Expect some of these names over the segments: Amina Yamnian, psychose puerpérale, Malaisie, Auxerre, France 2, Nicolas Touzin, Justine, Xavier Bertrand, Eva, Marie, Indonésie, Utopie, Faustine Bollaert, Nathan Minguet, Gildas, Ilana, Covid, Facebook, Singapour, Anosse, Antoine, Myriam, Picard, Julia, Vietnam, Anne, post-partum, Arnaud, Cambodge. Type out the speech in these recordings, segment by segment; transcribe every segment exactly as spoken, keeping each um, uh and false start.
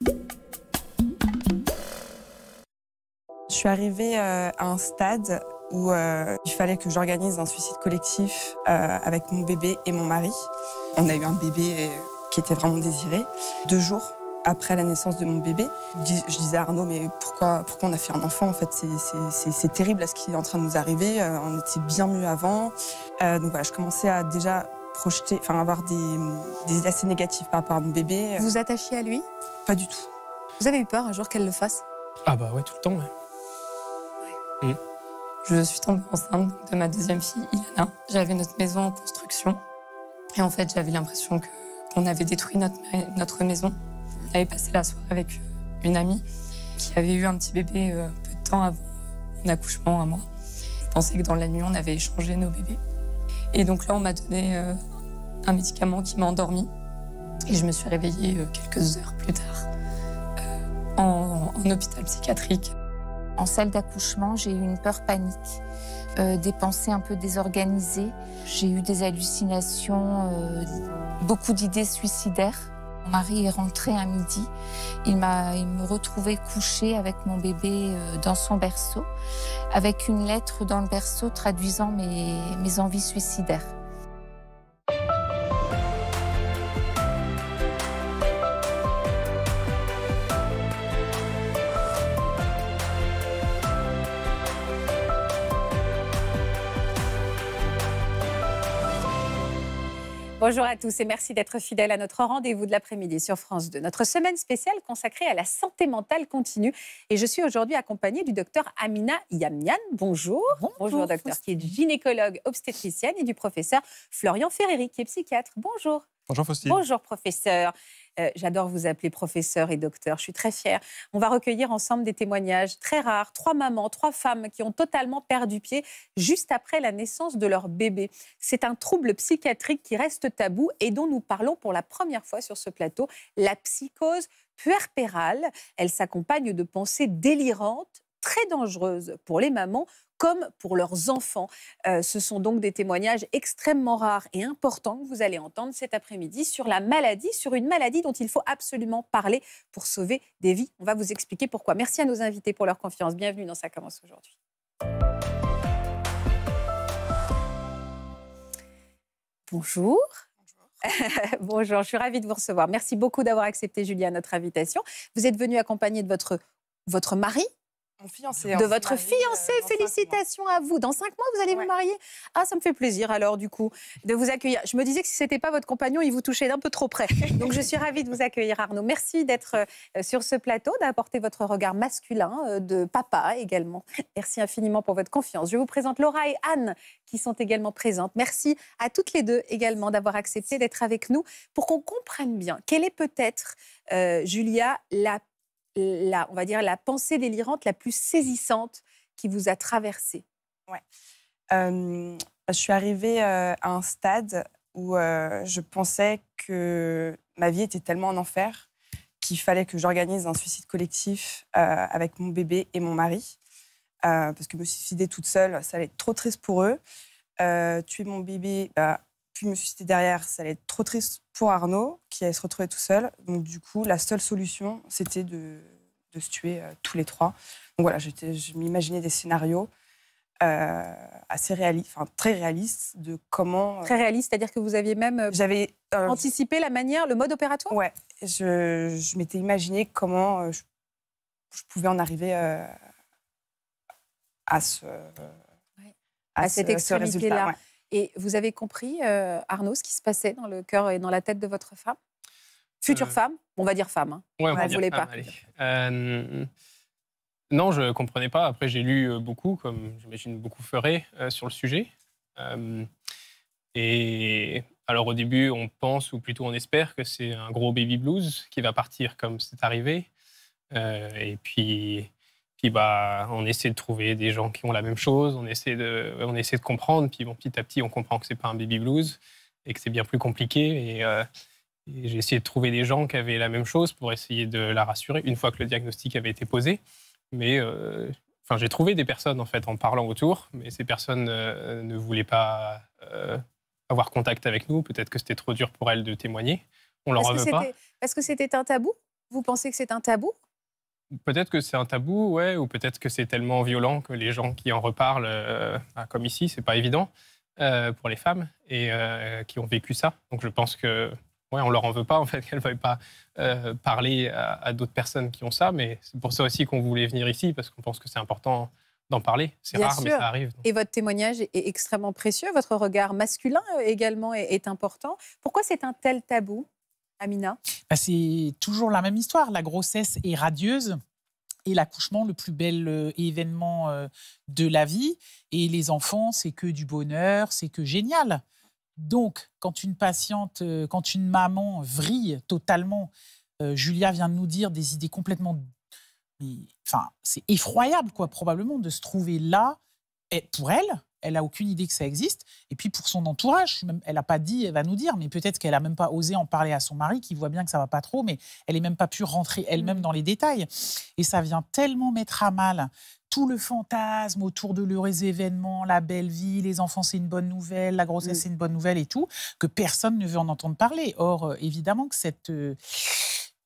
Je suis arrivée euh, à un stade où euh, il fallait que j'organise un suicide collectif euh, avec mon bébé et mon mari. On a eu un bébé qui était vraiment désiré. Deux jours après la naissance de mon bébé, je disais à Arnaud, mais pourquoi, pourquoi on a fait un enfant en fait, c'est terrible à ce qui est en train de nous arriver, on était bien mieux avant. Euh, donc voilà, je commençais à déjà projeter, enfin avoir des, des idées assez négatives par rapport à mon bébé. Vous vous attachiez à lui? Pas du tout. Vous avez eu peur un jour qu'elle le fasse? Ah bah ouais, tout le temps, ouais. ouais. Mmh. Je suis tombée enceinte de ma deuxième fille, Ilana. J'avais notre maison en construction. Et en fait, j'avais l'impression qu'on avait détruit notre, notre maison. On avait passé la soirée avec une amie qui avait eu un petit bébé euh, peu de temps avant mon accouchement, à moi. Je pensais que dans la nuit, on avait échangé nos bébés. Et donc là, on m'a donné euh, un médicament qui m'a endormie. Et je me suis réveillée euh, quelques heures plus tard euh, en, en, en hôpital psychiatrique. En salle d'accouchement, j'ai eu une peur panique, euh, des pensées un peu désorganisées. J'ai eu des hallucinations, euh, beaucoup d'idées suicidaires. Mon mari est rentré à midi. Il m'a, il me retrouvait couchée avec mon bébé euh, dans son berceau, avec une lettre dans le berceau traduisant mes, mes envies suicidaires. Bonjour à tous et merci d'être fidèles à notre rendez-vous de l'après-midi sur France deux. Notre semaine spéciale consacrée à la santé mentale continue. Et je suis aujourd'hui accompagnée du docteur Amina Yamnian. Bonjour. Bonjour, Bonjour docteur, qui est gynécologue obstétricienne, et du professeur Florian Ferreri, qui est psychiatre. Bonjour. Bonjour Faustine. Bonjour professeur. Euh, J'adore vous appeler professeur et docteur, je suis très fière. On va recueillir ensemble des témoignages très rares. Trois mamans, trois femmes qui ont totalement perdu pied juste après la naissance de leur bébé. C'est un trouble psychiatrique qui reste tabou et dont nous parlons pour la première fois sur ce plateau, la psychose puerpérale. Elle s'accompagne de pensées délirantes, très dangereuses pour les mamans, comme pour leurs enfants. Euh, ce sont donc des témoignages extrêmement rares et importants que vous allez entendre cet après-midi sur la maladie, sur une maladie dont il faut absolument parler pour sauver des vies. On va vous expliquer pourquoi. Merci à nos invités pour leur confiance. Bienvenue dans Ça commence aujourd'hui. Bonjour. Bonjour, je suis ravie de vous recevoir. Merci beaucoup d'avoir accepté, Julia, notre invitation. Vous êtes venue accompagnée de votre, votre mari, Fiancé, de votre fiancé, euh, félicitations à vous. Dans cinq mois, vous allez ouais. vous marier. Ah, ça me fait plaisir alors, du coup, de vous accueillir. Je me disais que si ce n'était pas votre compagnon, il vous touchait d'un peu trop près. Donc, je suis ravie de vous accueillir, Arnaud. Merci d'être sur ce plateau, d'apporter votre regard masculin, de papa également. Merci infiniment pour votre confiance. Je vous présente Laura et Anne, qui sont également présentes. Merci à toutes les deux également d'avoir accepté d'être avec nous pour qu'on comprenne bien quelle est peut-être, euh, Julia, la La, on va dire la pensée délirante la plus saisissante qui vous a traversée. Ouais. Euh, je suis arrivée euh, à un stade où euh, je pensais que ma vie était tellement en enfer qu'il fallait que j'organise un suicide collectif euh, avec mon bébé et mon mari. Euh, parce que me suicider toute seule, ça allait être trop triste pour eux. Euh, tuer mon bébé, bah, puis me suicider derrière, ça allait être trop triste pour Arnaud, qui allait se retrouver tout seul. Donc, du coup, la seule solution, c'était de, de se tuer euh, tous les trois. Donc, voilà, je m'imaginais des scénarios euh, assez réalistes, enfin, très réalistes, de comment... Euh... Très réalistes, c'est-à-dire que vous aviez même euh, j'avais, euh, anticipé la manière, le mode opératoire? Ouais, je, je m'étais imaginé comment euh, je, je pouvais en arriver euh, à ce... Euh, ouais. à, à cette extrémité-là. Et vous avez compris, euh, Arnaud, ce qui se passait dans le cœur et dans la tête de votre femme? Future euh... femme? On va dire femme. Hein. Ouais, on ne voulait pas. Euh... Non, je ne comprenais pas. Après, j'ai lu beaucoup, comme j'imagine beaucoup feraient, euh, sur le sujet. Euh... Et alors, au début, on pense, ou plutôt on espère, que c'est un gros baby blues qui va partir comme c'est arrivé. Euh... Et puis... Puis bah, on essaie de trouver des gens qui ont la même chose, on essaie de, on essaie de comprendre, puis bon, petit à petit, on comprend que ce n'est pas un baby blues et que c'est bien plus compliqué. Et, euh, et j'ai essayé de trouver des gens qui avaient la même chose pour essayer de la rassurer, une fois que le diagnostic avait été posé. Mais euh, enfin, j'ai trouvé des personnes en, fait, en parlant autour, mais ces personnes euh, ne voulaient pas euh, avoir contact avec nous. Peut-être que c'était trop dur pour elles de témoigner. On leur en veut pas. Parce que c'était un tabou? Vous pensez que c'est un tabou? Peut-être que c'est un tabou, ouais, ou peut-être que c'est tellement violent que les gens qui en reparlent, euh, comme ici, c'est pas évident euh, pour les femmes et euh, qui ont vécu ça. Donc je pense que, ouais, on leur en veut pas en fait qu'elles veuillent pas euh, parler à, à d'autres personnes qui ont ça, mais c'est pour ça aussi qu'on voulait venir ici parce qu'on pense que c'est important d'en parler. C'est rare, mais ça arrive. Donc. Et votre témoignage est extrêmement précieux. Votre regard masculin également est, est important. Pourquoi c'est un tel tabou? Amina? Bah, c'est toujours la même histoire. La grossesse est radieuse et l'accouchement, le plus bel euh, événement euh, de la vie. Et les enfants, c'est que du bonheur, c'est que génial. Donc, quand une patiente, euh, quand une maman vrille totalement, euh, Julia vient de nous dire des idées complètement... Enfin, c'est effroyable, quoi, probablement, de se trouver là. Et pour elle, elle n'a aucune idée que ça existe. Et puis pour son entourage, elle n'a pas dit, elle va nous dire, mais peut-être qu'elle n'a même pas osé en parler à son mari, qui voit bien que ça ne va pas trop, mais elle n'a même pas pu rentrer elle-même dans les détails. Et ça vient tellement mettre à mal tout le fantasme autour de leurs événements, la belle vie, les enfants, c'est une bonne nouvelle, la grossesse, c'est une bonne nouvelle et tout, que personne ne veut en entendre parler. Or, évidemment que cette... Euh,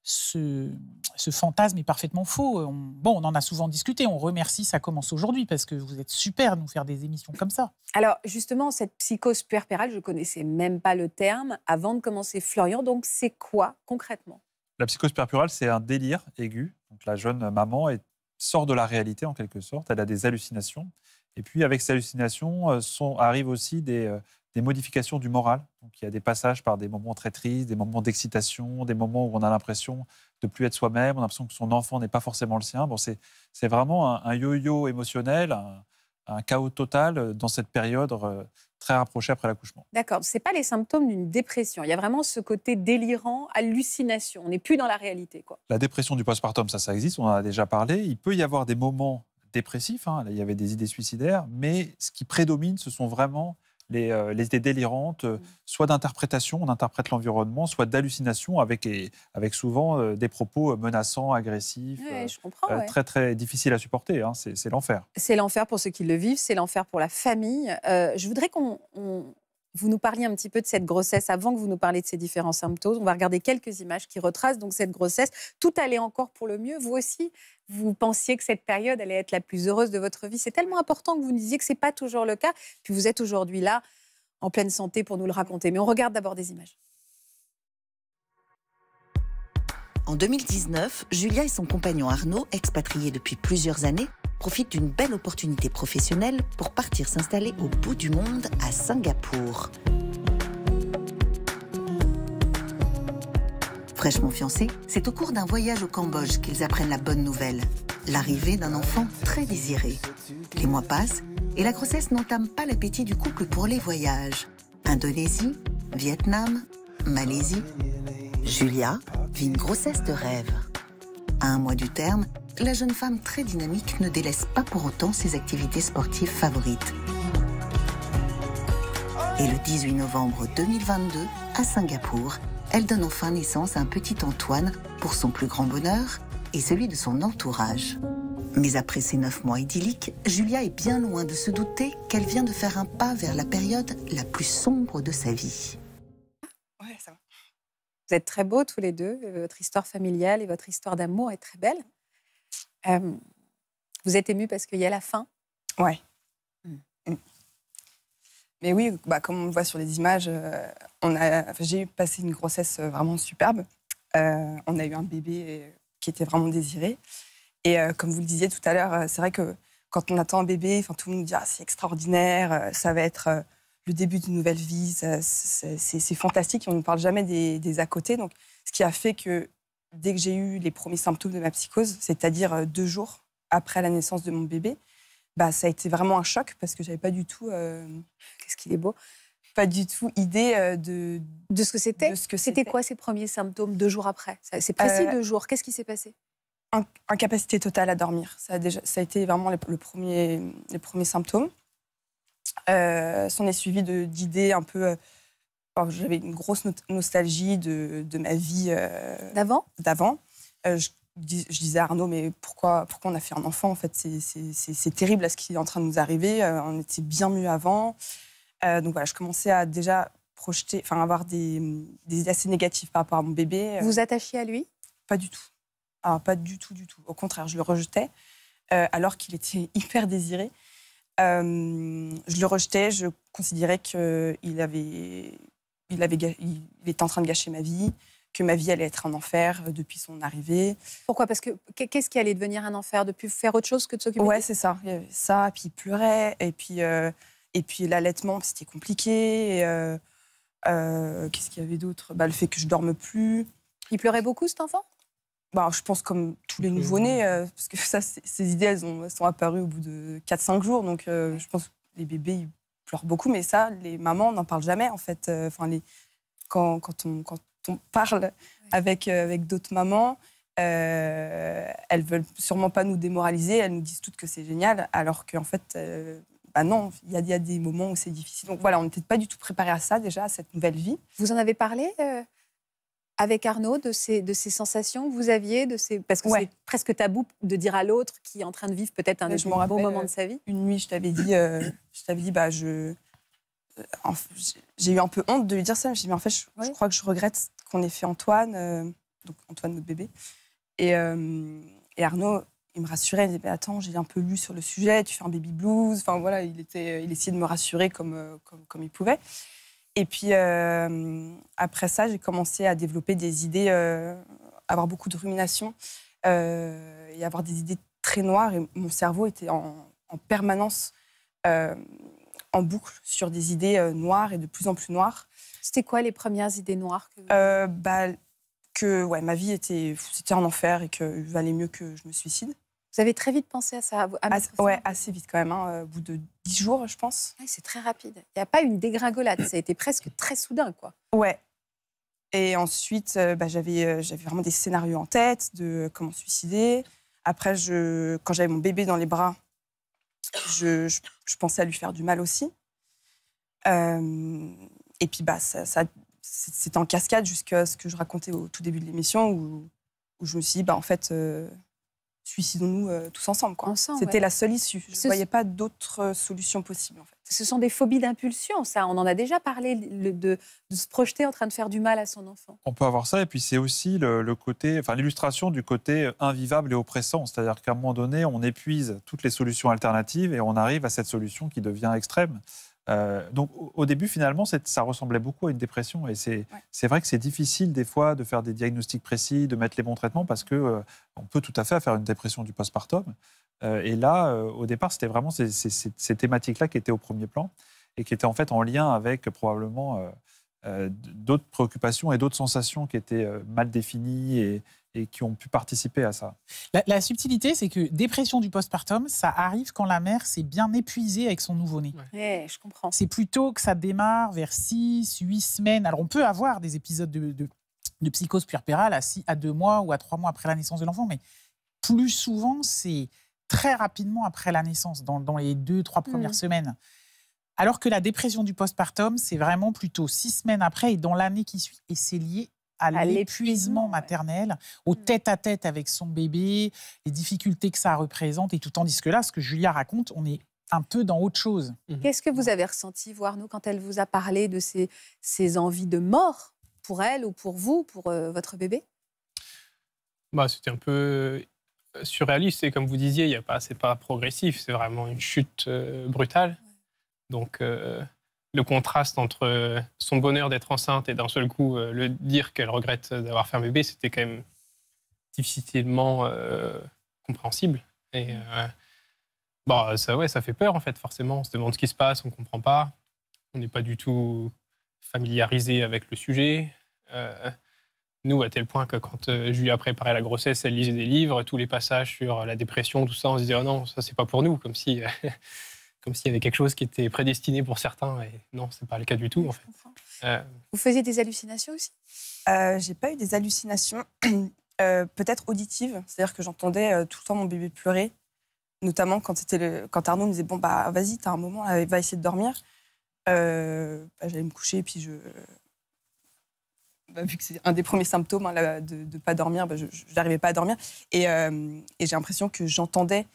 Ce, ce fantasme est parfaitement faux. On, bon, on en a souvent discuté. On remercie Ça commence aujourd'hui parce que vous êtes super de nous faire des émissions comme ça. Alors, justement, cette psychose puerpérale, je ne connaissais même pas le terme avant de commencer. Florian, donc c'est quoi concrètement? La psychose puerpérale, c'est un délire aigu. Donc, la jeune maman est, sort de la réalité en quelque sorte. Elle a des hallucinations. Et puis, avec ces hallucinations, sont, arrivent aussi des... des modifications du moral. Donc, il y a des passages par des moments très tristes, des moments d'excitation, des moments où on a l'impression de ne plus être soi-même, on a l'impression que son enfant n'est pas forcément le sien. Bon, c'est vraiment un yo-yo émotionnel, un, un chaos total dans cette période euh, très rapprochée après l'accouchement. D'accord, ce n'est pas les symptômes d'une dépression. Il y a vraiment ce côté délirant, hallucination. On n'est plus dans la réalité, quoi. La dépression du postpartum, ça, ça existe, on en a déjà parlé. Il peut y avoir des moments dépressifs, hein. Là, il y avait des idées suicidaires, mais ce qui prédomine, ce sont vraiment... Les, euh, les idées délirantes, euh, soit d'interprétation, on interprète l'environnement, soit d'hallucination, avec, avec souvent euh, des propos menaçants, agressifs, ouais, euh, je comprends, euh, ouais. très très difficiles à supporter. Hein, c'est l'enfer. C'est l'enfer pour ceux qui le vivent, c'est l'enfer pour la famille. Euh, je voudrais qu'on vous nous parliez un petit peu de cette grossesse avant que vous nous parliez de ces différents symptômes. On va regarder quelques images qui retracent donc cette grossesse. Tout allait encore pour le mieux. Vous aussi, vous pensiez que cette période allait être la plus heureuse de votre vie. C'est tellement important que vous nous disiez que ce n'est pas toujours le cas. Puis vous êtes aujourd'hui là, en pleine santé, pour nous le raconter. Mais on regarde d'abord des images. En deux mille dix-neuf, Julia et son compagnon Arnaud, expatriés depuis plusieurs années, profite d'une belle opportunité professionnelle pour partir s'installer au bout du monde, à Singapour. Fraîchement fiancés, c'est au cours d'un voyage au Cambodge qu'ils apprennent la bonne nouvelle, l'arrivée d'un enfant très désiré. Les mois passent et la grossesse n'entame pas l'appétit du couple pour les voyages. Indonésie, Vietnam, Malaisie, Julia vit une grossesse de rêve. À un mois du terme, la jeune femme très dynamique ne délaisse pas pour autant ses activités sportives favorites. Et le dix-huit novembre deux mille vingt-deux, à Singapour, elle donne enfin naissance à un petit Antoine pour son plus grand bonheur et celui de son entourage. Mais après ces neuf mois idylliques, Julia est bien loin de se douter qu'elle vient de faire un pas vers la période la plus sombre de sa vie. Ouais, ça va. Vous êtes très beaux tous les deux, votre histoire familiale et votre histoire d'amour est très belle. Euh, vous êtes émue parce qu'il y a la fin? Ouais. Mm. Mm. Mais oui, bah, comme on le voit sur les images, euh, on a, j'ai passé une grossesse vraiment superbe. Euh, on a eu un bébé qui était vraiment désiré. Et euh, comme vous le disiez tout à l'heure, c'est vrai que quand on attend un bébé, tout le monde dit ah, c'est extraordinaire, ça va être euh, le début d'une nouvelle vie, c'est fantastique. Et on ne parle jamais des, des à côté. Donc, ce qui a fait que dès que j'ai eu les premiers symptômes de ma psychose, c'est-à-dire deux jours après la naissance de mon bébé, bah, ça a été vraiment un choc parce que je n'avais pas du tout... Euh, Qu'est-ce qu'il est beau. Pas du tout idée de... De ce que c'était. C'était quoi ces premiers symptômes deux jours après? C'est précis, euh, deux jours. Qu'est-ce qui s'est passé? Incapacité totale à dormir. Ça a, déjà, ça a été vraiment le, le premier, les premiers symptômes. Euh, ça en est suivi d'idées un peu... Enfin, j'avais une grosse no nostalgie de, de ma vie euh, d'avant. D'avant. Euh, je, dis, je disais à Arnaud, mais pourquoi, pourquoi on a fait un enfant? En fait, c'est terrible à ce qui est en train de nous arriver. Euh, on était bien mieux avant. Euh, donc voilà, je commençais à déjà projeter, enfin avoir des, des idées assez négatives par rapport à mon bébé. Vous vous attachiez à lui? Pas du tout. Alors, pas du tout, du tout. Au contraire, je le rejetais, euh, alors qu'il était hyper désiré. Euh, je le rejetais, je considérais qu'il avait, il avait, il était en train de gâcher ma vie, que ma vie allait être un enfer depuis son arrivée. Pourquoi? Parce que qu'est-ce qui allait devenir un enfer? De plus faire autre chose que de s'occuper? Ouais, c'est ça. Il y avait ça, puis il pleurait, et puis, euh, et puis l'allaitement, c'était compliqué. Et, euh, euh, qu'est-ce qu'il y avait d'autre? Bah, le fait que je ne dorme plus. Il pleurait beaucoup, cet enfant? Bah, je pense comme tous les nouveau-nés, euh, parce que ça, ces idées, elles, ont, elles sont apparues au bout de quatre à cinq jours. Donc, euh, je pense que les bébés, ils pleurent beaucoup. Mais ça, les mamans n'en parlent jamais, en fait. Enfin, les, quand, quand, on, quand on parle avec, euh, avec d'autres mamans, euh, elles ne veulent sûrement pas nous démoraliser. Elles nous disent toutes que c'est génial, alors qu'en fait, euh, bah non, il y, y a des moments où c'est difficile. Donc voilà, on n'était pas du tout préparés à ça, déjà, à cette nouvelle vie. Vous en avez parlé euh... avec Arnaud, de ces, de ces sensations que vous aviez, de ces... parce que ouais, c'est presque tabou de dire à l'autre qui est en train de vivre peut-être un des plus beaux moments de sa vie. Une nuit, je t'avais dit, euh, je t'avais dit, bah, je, j'ai eu un peu honte de lui dire ça. J'ai dit, mais en fait, je, oui. je crois que je regrette qu'on ait fait Antoine, euh, donc Antoine, notre bébé. Et, euh, et Arnaud, il me rassurait, il me disait, bah, attends, j'ai un peu lu sur le sujet, tu fais un baby blues. Enfin voilà, il était, il essayait de me rassurer comme, comme, comme il pouvait. Et puis, euh, après ça, j'ai commencé à développer des idées, euh, avoir beaucoup de ruminations euh, et avoir des idées très noires. Et mon cerveau était en, en permanence euh, en boucle sur des idées euh, noires et de plus en plus noires. C'était quoi les premières idées noires que vous... euh, bah, que ouais, ma vie était, c'était un enfer et qu'il valait mieux que je me suicide. Vous avez très vite pensé à ça? à As, Oui, assez vite quand même, hein, au bout de dix jours, je pense. Ouais, c'est très rapide. Il n'y a pas une dégringolade, ça a été presque très soudain, quoi. Ouais. Et ensuite, euh, bah, j'avais euh, vraiment des scénarios en tête de comment suicider. Après, je, quand j'avais mon bébé dans les bras, je, je, je pensais à lui faire du mal aussi. Euh, et puis, bah, ça, ça, c'était en cascade jusqu'à ce que je racontais au tout début de l'émission, où, où je me suis dit, bah, en fait... Euh, suicidons-nous euh, tous ensemble, quoi. Ensemble, c'était ouais, la seule issue. Je ne voyais pas d'autres euh, solutions possibles, en fait. Ce sont des phobies d'impulsion, ça. On en a déjà parlé, le, de, de se projeter en train de faire du mal à son enfant. On peut avoir ça, et puis c'est aussi le, le côté, enfin, l'illustration du côté invivable et oppressant. C'est-à-dire qu'à un moment donné, on épuise toutes les solutions alternatives et on arrive à cette solution qui devient extrême. Euh, donc, au, au début, finalement, ça ressemblait beaucoup à une dépression. Et c'est ouais, vrai que c'est difficile, des fois, de faire des diagnostics précis, de mettre les bons traitements, parce qu'on euh, peut tout à fait faire une dépression du postpartum. Euh, et là, euh, au départ, c'était vraiment ces, ces, ces, ces thématiques-là qui étaient au premier plan et qui étaient en fait en lien avec, probablement, euh, euh, d'autres préoccupations et d'autres sensations qui étaient euh, mal définies et, et qui ont pu participer à ça. La, la subtilité, c'est que dépression du postpartum, ça arrive quand la mère s'est bien épuisée avec son nouveau-né. Ouais. Ouais, je comprends. C'est plutôt que ça démarre vers six, huit semaines. Alors, on peut avoir des épisodes de, de, de psychose puerpérale à, six, à deux mois ou à trois mois après la naissance de l'enfant, mais plus souvent, c'est très rapidement après la naissance, dans, dans les deux, trois premières mmh. semaines. Alors que la dépression du postpartum, c'est vraiment plutôt six semaines après et dans l'année qui suit. Et c'est lié à l'épuisement maternel, ouais, au tête-à-tête avec son bébé, les difficultés que ça représente, et tout. Tandis que là, ce que Julia raconte, on est un peu dans autre chose. Qu'est-ce que vous avez ressenti, Arnaud, quand elle vous a parlé de ces, ces envies de mort, pour elle ou pour vous, pour euh, votre bébé? Bah, c'était un peu surréaliste, et comme vous disiez, c'est pas progressif, c'est vraiment une chute euh, brutale. Ouais. Donc... Euh... le contraste entre son bonheur d'être enceinte et d'un seul coup le dire qu'elle regrette d'avoir fait un bébé, c'était quand même difficilement euh, compréhensible. Et euh, bon, ça, ouais, ça fait peur, en fait, forcément. On se demande ce qui se passe, on ne comprend pas. On n'est pas du tout familiarisé avec le sujet. Euh, nous, à tel point que quand Julia préparait la grossesse, elle lisait des livres, tous les passages sur la dépression, tout ça, on se disait « oh non, ça, c'est pas pour nous », comme si... comme s'il y avait quelque chose qui était prédestiné pour certains. Et non, ce n'est pas le cas du tout, en fait. Euh... Vous faisiez des hallucinations aussi? euh, J'ai pas eu des hallucinations, euh, peut-être auditives. C'est-à-dire que j'entendais euh, tout le temps mon bébé pleurer, notamment quand, c'était le... quand Arnaud me disait « bon, bah, vas-y, t'as un moment, là, va essayer de dormir euh, ». Bah, j'allais me coucher, et puis je... Bah, vu que c'est un des premiers symptômes, hein, là, de ne pas dormir, bah, je n'arrivais pas à dormir. Et, euh, et j'ai l'impression que j'entendais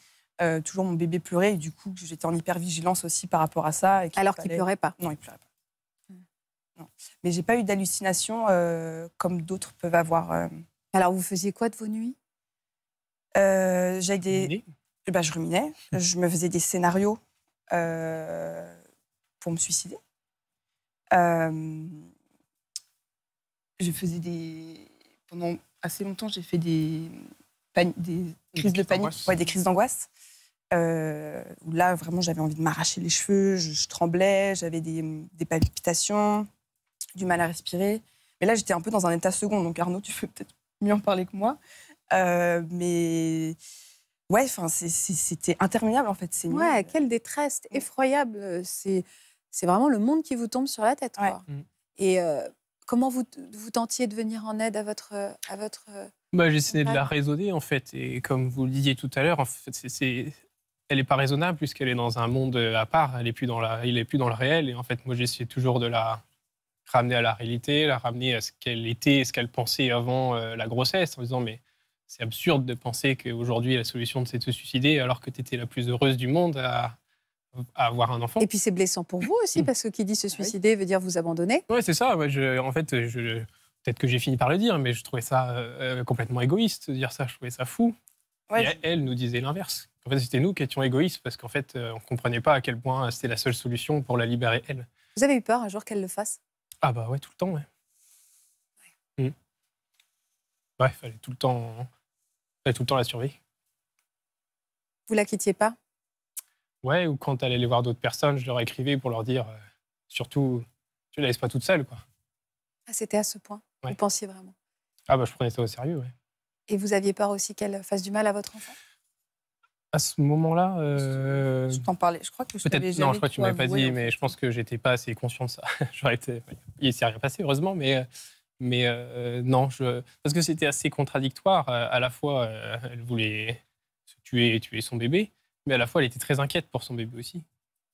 Euh, toujours mon bébé pleurait, et du coup, j'étais en hypervigilance aussi par rapport à ça. Et qu Alors qu'il ne pleurait pas? Non, il ne pleurait pas. Mmh. Non. Mais je n'ai pas eu d'hallucinations euh, comme d'autres peuvent avoir. Euh... Alors, vous faisiez quoi de vos nuits? euh, J'avais des... Bah, je ruminais. Je me faisais des scénarios euh, pour me suicider. Euh, je faisais des... Pendant assez longtemps, j'ai fait des, pan... des crises de panique. Ouais, des crises d'angoisse. Euh, où là, vraiment, j'avais envie de m'arracher les cheveux. Je, je tremblais, j'avais des, des palpitations, du mal à respirer. Mais là, j'étais un peu dans un état second. Donc, Arnaud, tu peux peut-être mieux en parler que moi. Euh, mais... Ouais, enfin, c'était interminable, en fait. C'est ouais, une... quelle détresse effroyable. C'est vraiment le monde qui vous tombe sur la tête. Ouais. Quoi. Mmh. Et euh, comment vous, vous tentiez de venir en aide à votre... À votre bah, j'essayais de la raisonner, en fait. Et comme vous le disiez tout à l'heure, en fait, c'est... Elle n'est pas raisonnable puisqu'elle est dans un monde à part, elle n'est plus dans la, il n'est plus dans le réel. Et en fait, moi, j'essayais toujours de la ramener à la réalité, la ramener à ce qu'elle était, ce qu'elle pensait avant euh, la grossesse, en disant mais c'est absurde de penser qu'aujourd'hui la solution c'est de se suicider alors que tu étais la plus heureuse du monde à, à avoir un enfant. Et puis c'est blessant pour vous aussi parce que qui dit se suicider oui. veut dire vous abandonner. Oui, c'est ça. Ouais, je, en fait, je, peut-être que j'ai fini par le dire, mais je trouvais ça euh, complètement égoïste de dire ça. Je trouvais ça fou. Ouais, et je... elle nous disait l'inverse. En fait, c'était nous qui étions égoïstes parce qu'en fait, on ne comprenait pas à quel point c'était la seule solution pour la libérer, elle. Vous avez eu peur un jour qu'elle le fasse? Ah bah ouais, tout le temps, ouais. Ouais, mmh. Ouais, fallait tout le temps, fallait tout le temps la surveiller. Vous la quittiez pas? Ouais, ou quand elle allait voir d'autres personnes, je leur écrivais pour leur dire, euh, surtout, tu la laisses pas toute seule, quoi. Ah, c'était à ce point? Ouais. Vous pensiez vraiment? Ah bah, je prenais ça au sérieux, ouais. Et vous aviez peur aussi qu'elle fasse du mal à votre enfant? À ce moment-là... Euh... Je t'en parlais, je crois que je t'avais... Non, je crois que tu ne m'avais pas dit, mais je pense que je n'étais pas assez conscient de ça. Été... Il ne s'est rien passé, heureusement, mais, mais euh, non, je... parce que c'était assez contradictoire. À la fois, euh, elle voulait se tuer et tuer son bébé, mais à la fois, elle était très inquiète pour son bébé aussi.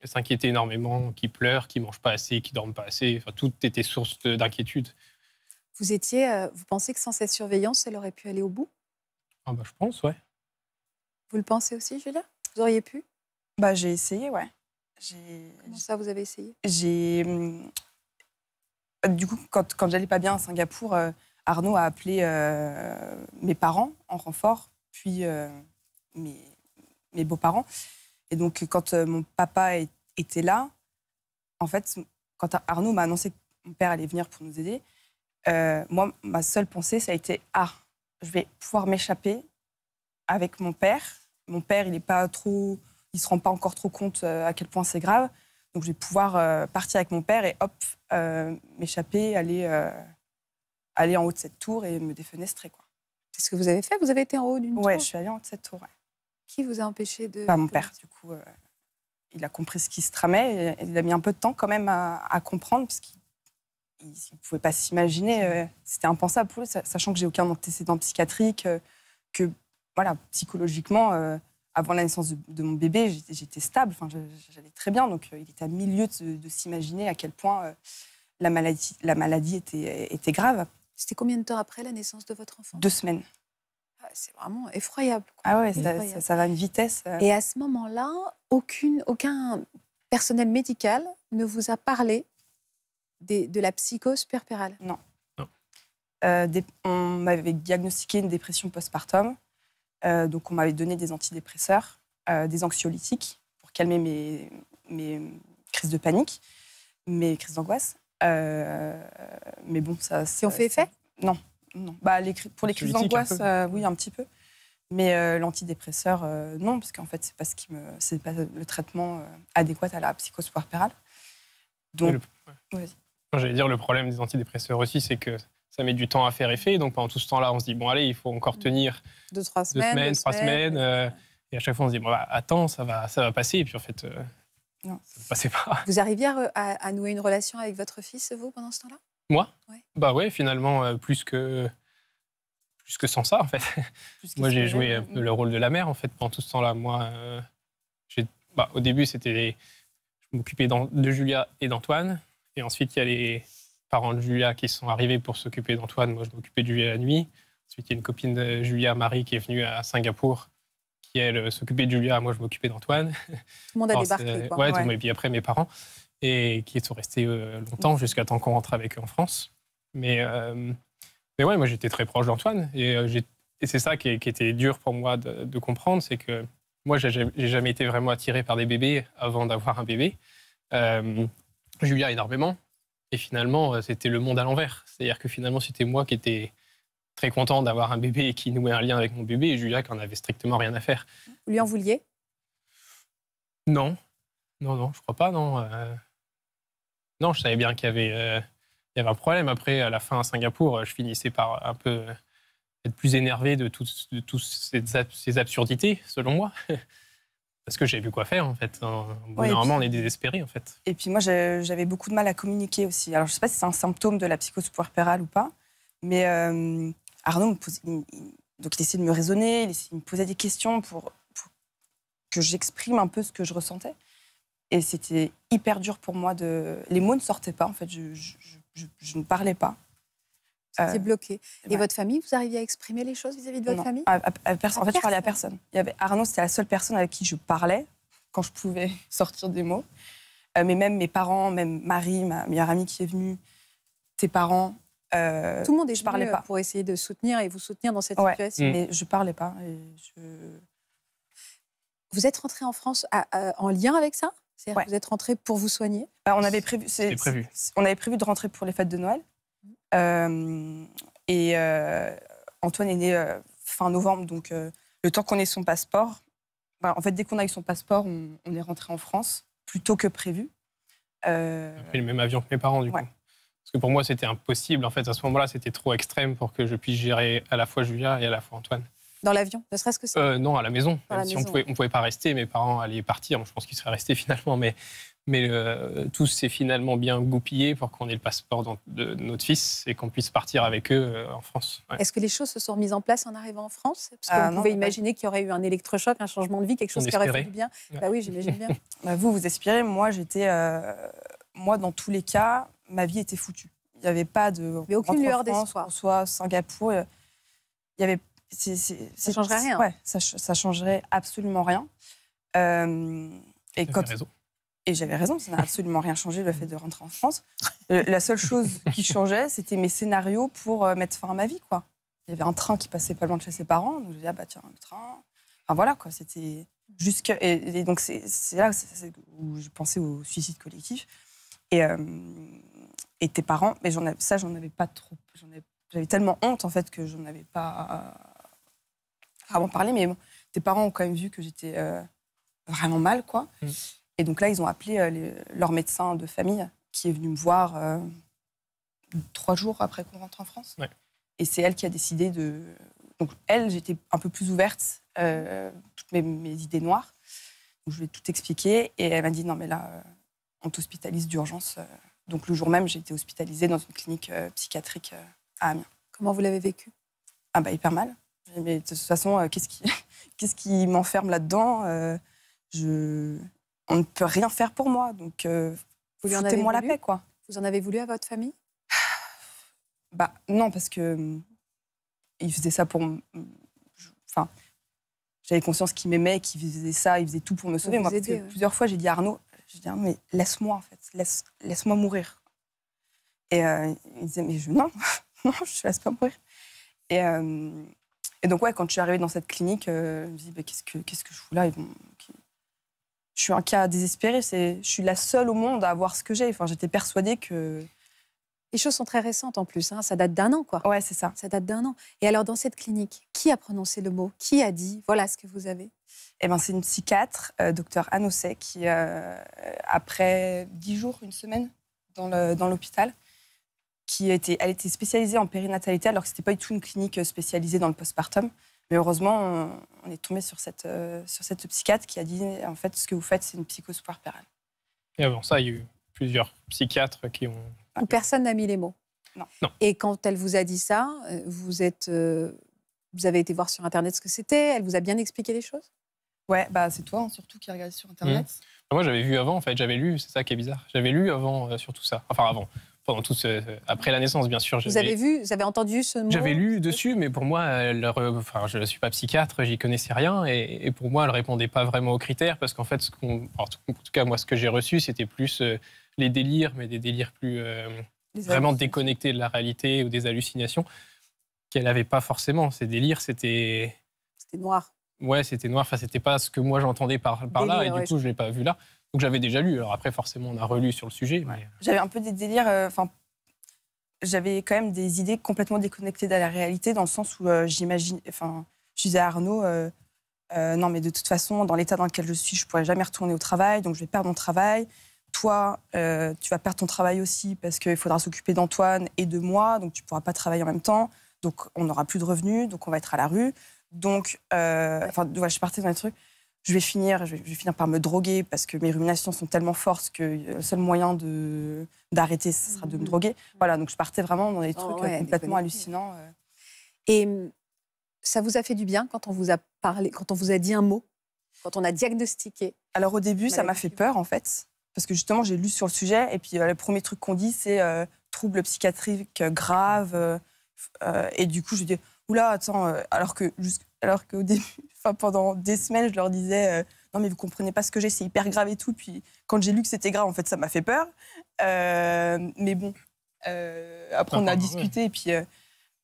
Elle s'inquiétait énormément, qu'il pleure, qu'il ne mange pas assez, qu'il ne dorme pas assez. Enfin, tout était source d'inquiétude. Vous étiez... Euh, vous pensez que sans cette surveillance, elle aurait pu aller au bout? Ah bah, je pense, ouais. Vous le pensez aussi, Julia? Vous auriez pu? Bah, j'ai essayé, ouais. Comment ça, vous avez essayé? J'ai... Du coup, quand, quand j'allais pas bien à Singapour, euh, Arnaud a appelé euh, mes parents en renfort, puis euh, mes, mes beaux-parents. Et donc, quand euh, mon papa est, était là, en fait, quand Arnaud m'a annoncé que mon père allait venir pour nous aider, euh, moi, ma seule pensée, ça a été « Ah, je vais pouvoir m'échapper ». Avec mon père. Mon père, il est pas trop, il se rend pas encore trop compte à quel point c'est grave. Donc, je vais pouvoir euh, partir avec mon père et hop, euh, m'échapper, aller, euh, aller en haut de cette tour et me défenestrer. C'est ce que vous avez fait? Vous avez été en haut d'une ouais, tour? Oui, je suis allée en haut de cette tour. Ouais. Qui vous a empêché de... Bah, mon père, du coup. Euh, il a compris ce qui se tramait. Et il a mis un peu de temps quand même à, à comprendre parce qu'il ne pouvait pas s'imaginer. Euh, C'était impensable pour lui, sachant que j'ai aucun antécédent psychiatrique, euh, que... Voilà, psychologiquement, euh, avant la naissance de, de mon bébé, j'étais stable, j'allais très bien. Donc, euh, il était à mille lieues de, de s'imaginer à quel point euh, la maladie, la maladie était, était grave. C'était combien de temps après la naissance de votre enfant? Deux semaines. Ah, c'est vraiment effroyable, quoi. Ah ouais, ça, ça, ça va à une vitesse. Euh... Et à ce moment-là, aucun personnel médical ne vous a parlé des, de la psychose puerpérale? Non. non. Euh, des, on m'avait diagnostiqué une dépression postpartum. Euh, donc, on m'avait donné des antidépresseurs, euh, des anxiolytiques pour calmer mes, mes crises de panique, mes crises d'angoisse. Euh, mais bon, ça... ça, ça fait effet? Non. non. Bah, les, pour les crises d'angoisse, euh, oui, un petit peu. Mais euh, l'antidépresseur, euh, non, parce qu'en fait, c'est pas ce qui me, c'est pas le traitement euh, adéquat à la psychose puerpérale. Donc, le... ouais. J'allais dire, le problème des antidépresseurs aussi, c'est que... ça met du temps à faire effet. Donc, pendant tout ce temps-là, on se dit, bon, allez, il faut encore tenir deux, trois semaines, deux semaines deux trois semaines. semaines euh, et à chaque fois, on se dit, bon, bah, attends, ça va, ça va passer. Et puis, en fait, euh, non. ça ne passait pas. Vous arriviez à, à, à nouer une relation avec votre fils, vous, pendant ce temps-là? Moi? Oui. Bah ouais, finalement, euh, plus, que, plus que sans ça, en fait. Moi, j'ai joué un peu le rôle de la mère, en fait, pendant tout ce temps-là. Moi, euh, bah, au début, c'était je m'occupais de Julia et d'Antoine. Et ensuite, il y a les... parents de Julia qui sont arrivés pour s'occuper d'Antoine. Moi, je m'occupais de Julia la nuit. Ensuite, il y a une copine de Julia, Marie, qui est venue à Singapour, qui, elle, s'occupait de Julia. Moi, je m'occupais d'Antoine. Tout le monde a débarqué, quoi. Ouais, ouais. Tout, et puis après, mes parents, et qui sont restés euh, longtemps, oui. jusqu'à temps qu'on rentre avec eux en France. Mais euh, Mais ouais, moi j'étais très proche d'Antoine et, euh, et c'est ça qui, qui était dur pour moi de, de comprendre, c'est que moi j'ai jamais été vraiment attiré par des bébés avant d'avoir un bébé. Euh, Julia énormément et finalement c'était le monde à l'envers. C'est-à-dire que finalement c'était moi qui étais très content d'avoir un bébé et qui nouait un lien avec mon bébé et Julia qui en avait strictement rien à faire. Lui en vouliez? Non, non, non, je crois pas, non. Euh... Non, je savais bien qu'il y avait... Euh... Il y avait un problème. Après, à la fin, à Singapour, je finissais par un peu être plus énervé de toutes de tout ces absurdités, selon moi. Parce que j'avais plus quoi faire, en fait. Ouais, normalement, puis, on est désespéré, en fait. Et puis moi, j'avais beaucoup de mal à communiquer aussi. Alors, je ne sais pas si c'est un symptôme de la psychose puerpérale ou pas, mais euh, Arnaud me posait, donc, il essayait de me raisonner, il, essayait, il me posait des questions pour, pour que j'exprime un peu ce que je ressentais. Et c'était hyper dur pour moi. De... Les mots ne sortaient pas, en fait. Je, je, Je, je ne parlais pas. C'était euh, bloqué. Et ouais. Votre famille, vous arriviez à exprimer les choses vis-à-vis -vis de votre non. famille à, à, à En fait, personne. Je parlais à personne. Il y avait... Arnaud, c'était la seule personne avec qui je parlais quand je pouvais sortir des mots. Euh, mais même mes parents, même Marie, ma meilleure amie qui est venue, tes parents... Euh, Tout le monde est je parlais pas pour essayer de soutenir et vous soutenir dans cette ouais. situation. Mmh. Mais je ne parlais pas. Et je... Vous êtes rentrée en France à, à, en lien avec ça? C'est-à-dire ouais. que vous êtes rentrée pour vous soigner? bah, on, avait prévu, c'est, prévu. on avait prévu de rentrer pour les fêtes de Noël. Euh, et euh, Antoine est né euh, fin novembre, donc euh, le temps qu'on ait son passeport... Bah, en fait, dès qu'on a eu son passeport, on, on est rentré en France, plus tôt que prévu. Euh... J'ai pris le même avion que mes parents, du ouais. coup. Parce que pour moi, c'était impossible. En fait, à ce moment-là, c'était trop extrême pour que je puisse gérer à la fois Julia et à la fois Antoine. Dans l'avion, ne serait-ce que ça euh, Non, à la maison. Même la si maison. On pouvait, ne pouvait pas rester, mes parents allaient partir. Bon, je pense qu'ils seraient restés finalement, mais, mais euh, tout s'est finalement bien goupillé pour qu'on ait le passeport de notre fils et qu'on puisse partir avec eux en France. Ouais. Est-ce que les choses se sont mises en place en arrivant en France? Parce que euh, vous non, pouvez imaginer qu'il y aurait eu un électrochoc, un changement de vie, quelque chose qui aurait fait du bien. Ouais. Bah oui, j'imagine bien. Bah vous, vous espérez. Moi, j'étais, euh, moi, dans tous les cas, ma vie était foutue. Il n'y avait pas de... Mais aucune lueur d'espoir. Soit Singapour, il n'y avait pas... C est, c est, ça ne changerait rien. Ouais, ça, ça changerait absolument rien. Euh, et quand, et j'avais raison, ça n'a absolument rien changé, le fait de rentrer en France. Euh, la seule chose qui changeait, c'était mes scénarios pour euh, mettre fin à ma vie, quoi. Il y avait un train qui passait pas loin de chez ses parents, donc je dis ah bah tiens, le train. Enfin voilà quoi, c'était jusque et, et donc c'est là où je pensais au suicide collectif. Et, euh, et tes parents, mais j'en ça j'en avais pas trop, j'avais tellement honte en fait que j'en avais pas. Euh, avant de parler, mais bon, tes parents ont quand même vu que j'étais euh, vraiment mal, quoi. Mmh. Et donc là, ils ont appelé euh, les, leur médecin de famille qui est venu me voir euh, trois jours après qu'on rentre en France. Ouais. Et c'est elle qui a décidé de... Donc elle, j'étais un peu plus ouverte, euh, toutes mes, mes idées noires. Donc je lui ai tout expliqué et elle m'a dit non mais là, euh, on t'hospitalise d'urgence. Donc le jour même, j'ai été hospitalisée dans une clinique euh, psychiatrique euh, à Amiens. Comment vous l'avez vécu? Ah bah hyper mal. Mais de toute façon, euh, qu'est-ce qui, qu'est-ce qui m'enferme là-dedans? euh, je... On ne peut rien faire pour moi, donc euh, foutez-moi la paix, quoi. Vous en avez voulu à votre famille? Bah non, parce que euh, ils faisaient ça pour... Je... Enfin, j'avais conscience qu'ils m'aimaient, qu'ils faisaient ça, ils faisaient tout pour me sauver. Moi, aider, ouais. Plusieurs fois, j'ai dit à Arnaud, je dis, mais laisse-moi, en fait, laisse, laisse-moi mourir. Et euh, il disait, mais je... non, non, je ne laisse pas mourir. Et... Euh... Et donc, ouais, quand je suis arrivée dans cette clinique, euh, je me suis dit, bah, qu'est-ce que, qu'est-ce que je fous là? Bon, okay. Je suis un cas désespéré. Je suis la seule au monde à avoir ce que j'ai. Enfin, j'étais persuadée que... Les choses sont très récentes en plus. Hein. Ça date d'un an, quoi. Ouais, c'est ça. Ça date d'un an. Et alors, dans cette clinique, qui a prononcé le mot? Qui a dit, voilà ce que vous avez? Eh ben, c'est une psychiatre, euh, docteur Anosse, qui, euh, après dix jours, une semaine, dans, le, dans l'hôpital... Qui était, elle était spécialisée en périnatalité, alors que ce n'était pas du tout une clinique spécialisée dans le postpartum. Mais heureusement, on, on est tombé sur cette, euh, sur cette psychiatre qui a dit, en fait, ce que vous faites, c'est une psychose puerpérale. Et avant ça, il y a eu plusieurs psychiatres qui ont... Où personne n'a mis les mots. Non. non. Et quand elle vous a dit ça, vous, êtes, euh, vous avez été voir sur Internet ce que c'était? Elle vous a bien expliqué les choses? Ouais, bah, c'est toi, hein, surtout, qui regardais sur Internet. Mmh. Bah, moi, j'avais vu avant, en fait. J'avais lu, c'est ça qui est bizarre. J'avais lu avant euh, sur tout ça. Enfin, avant... Pendant tout ce... Après la naissance, bien sûr. Vous avez vu, vous avez entendu ce mot? J'avais lu dessus, mais pour moi, leur... enfin, je ne suis pas psychiatre, j'y connaissais rien. Et, et pour moi, elle ne répondait pas vraiment aux critères. Parce qu'en fait, ce qu'on... en tout cas, moi, ce que j'ai reçu, c'était plus euh, les délires, mais des délires plus euh, vraiment déconnectés de la réalité ou des hallucinations. qu'elle n'avait pas forcément. Ses délires, c'était... C'était noir. Ouais, c'était noir. Enfin, c'était pas ce que moi j'entendais par, par délire, là, et ouais, du coup, je ne l'ai pas vu là. Donc, j'avais déjà lu. Alors après, forcément, on a relu sur le sujet. Mais... J'avais un peu des délires... Enfin, euh, j'avais quand même des idées complètement déconnectées de la réalité, dans le sens où euh, j'imagine... Enfin, je disais à Arnaud... Euh, Euh, non, mais de toute façon, dans l'état dans lequel je suis, je ne pourrai jamais retourner au travail, donc je vais perdre mon travail. Toi, euh, tu vas perdre ton travail aussi, parce qu'il faudra s'occuper d'Antoine et de moi, donc tu ne pourras pas travailler en même temps, donc on n'aura plus de revenus, donc on va être à la rue. Donc, euh, enfin, voilà, je partais dans les trucs. Je vais finir, je vais, je vais finir par me droguer, parce que mes ruminations sont tellement fortes que le seul moyen de, d'arrêter, ce sera de me droguer. Voilà, donc je partais vraiment dans des trucs oh, ouais, complètement hallucinants. Et... Ça vous a fait du bien quand on vous a parlé, quand on vous a dit un mot, quand on a diagnostiqué? Alors au début, maladie. Ça m'a fait peur en fait, parce que justement j'ai lu sur le sujet et puis euh, le premier truc qu'on dit c'est euh, trouble psychiatrique grave euh, euh, et du coup je dis oula attends euh, alors que jusqu alors qu'au début, enfin pendant des semaines je leur disais euh, non mais vous comprenez pas ce que j'ai, c'est hyper grave et tout. Puis quand j'ai lu que c'était grave en fait ça m'a fait peur, euh, mais bon euh, après on a discuté et puis euh,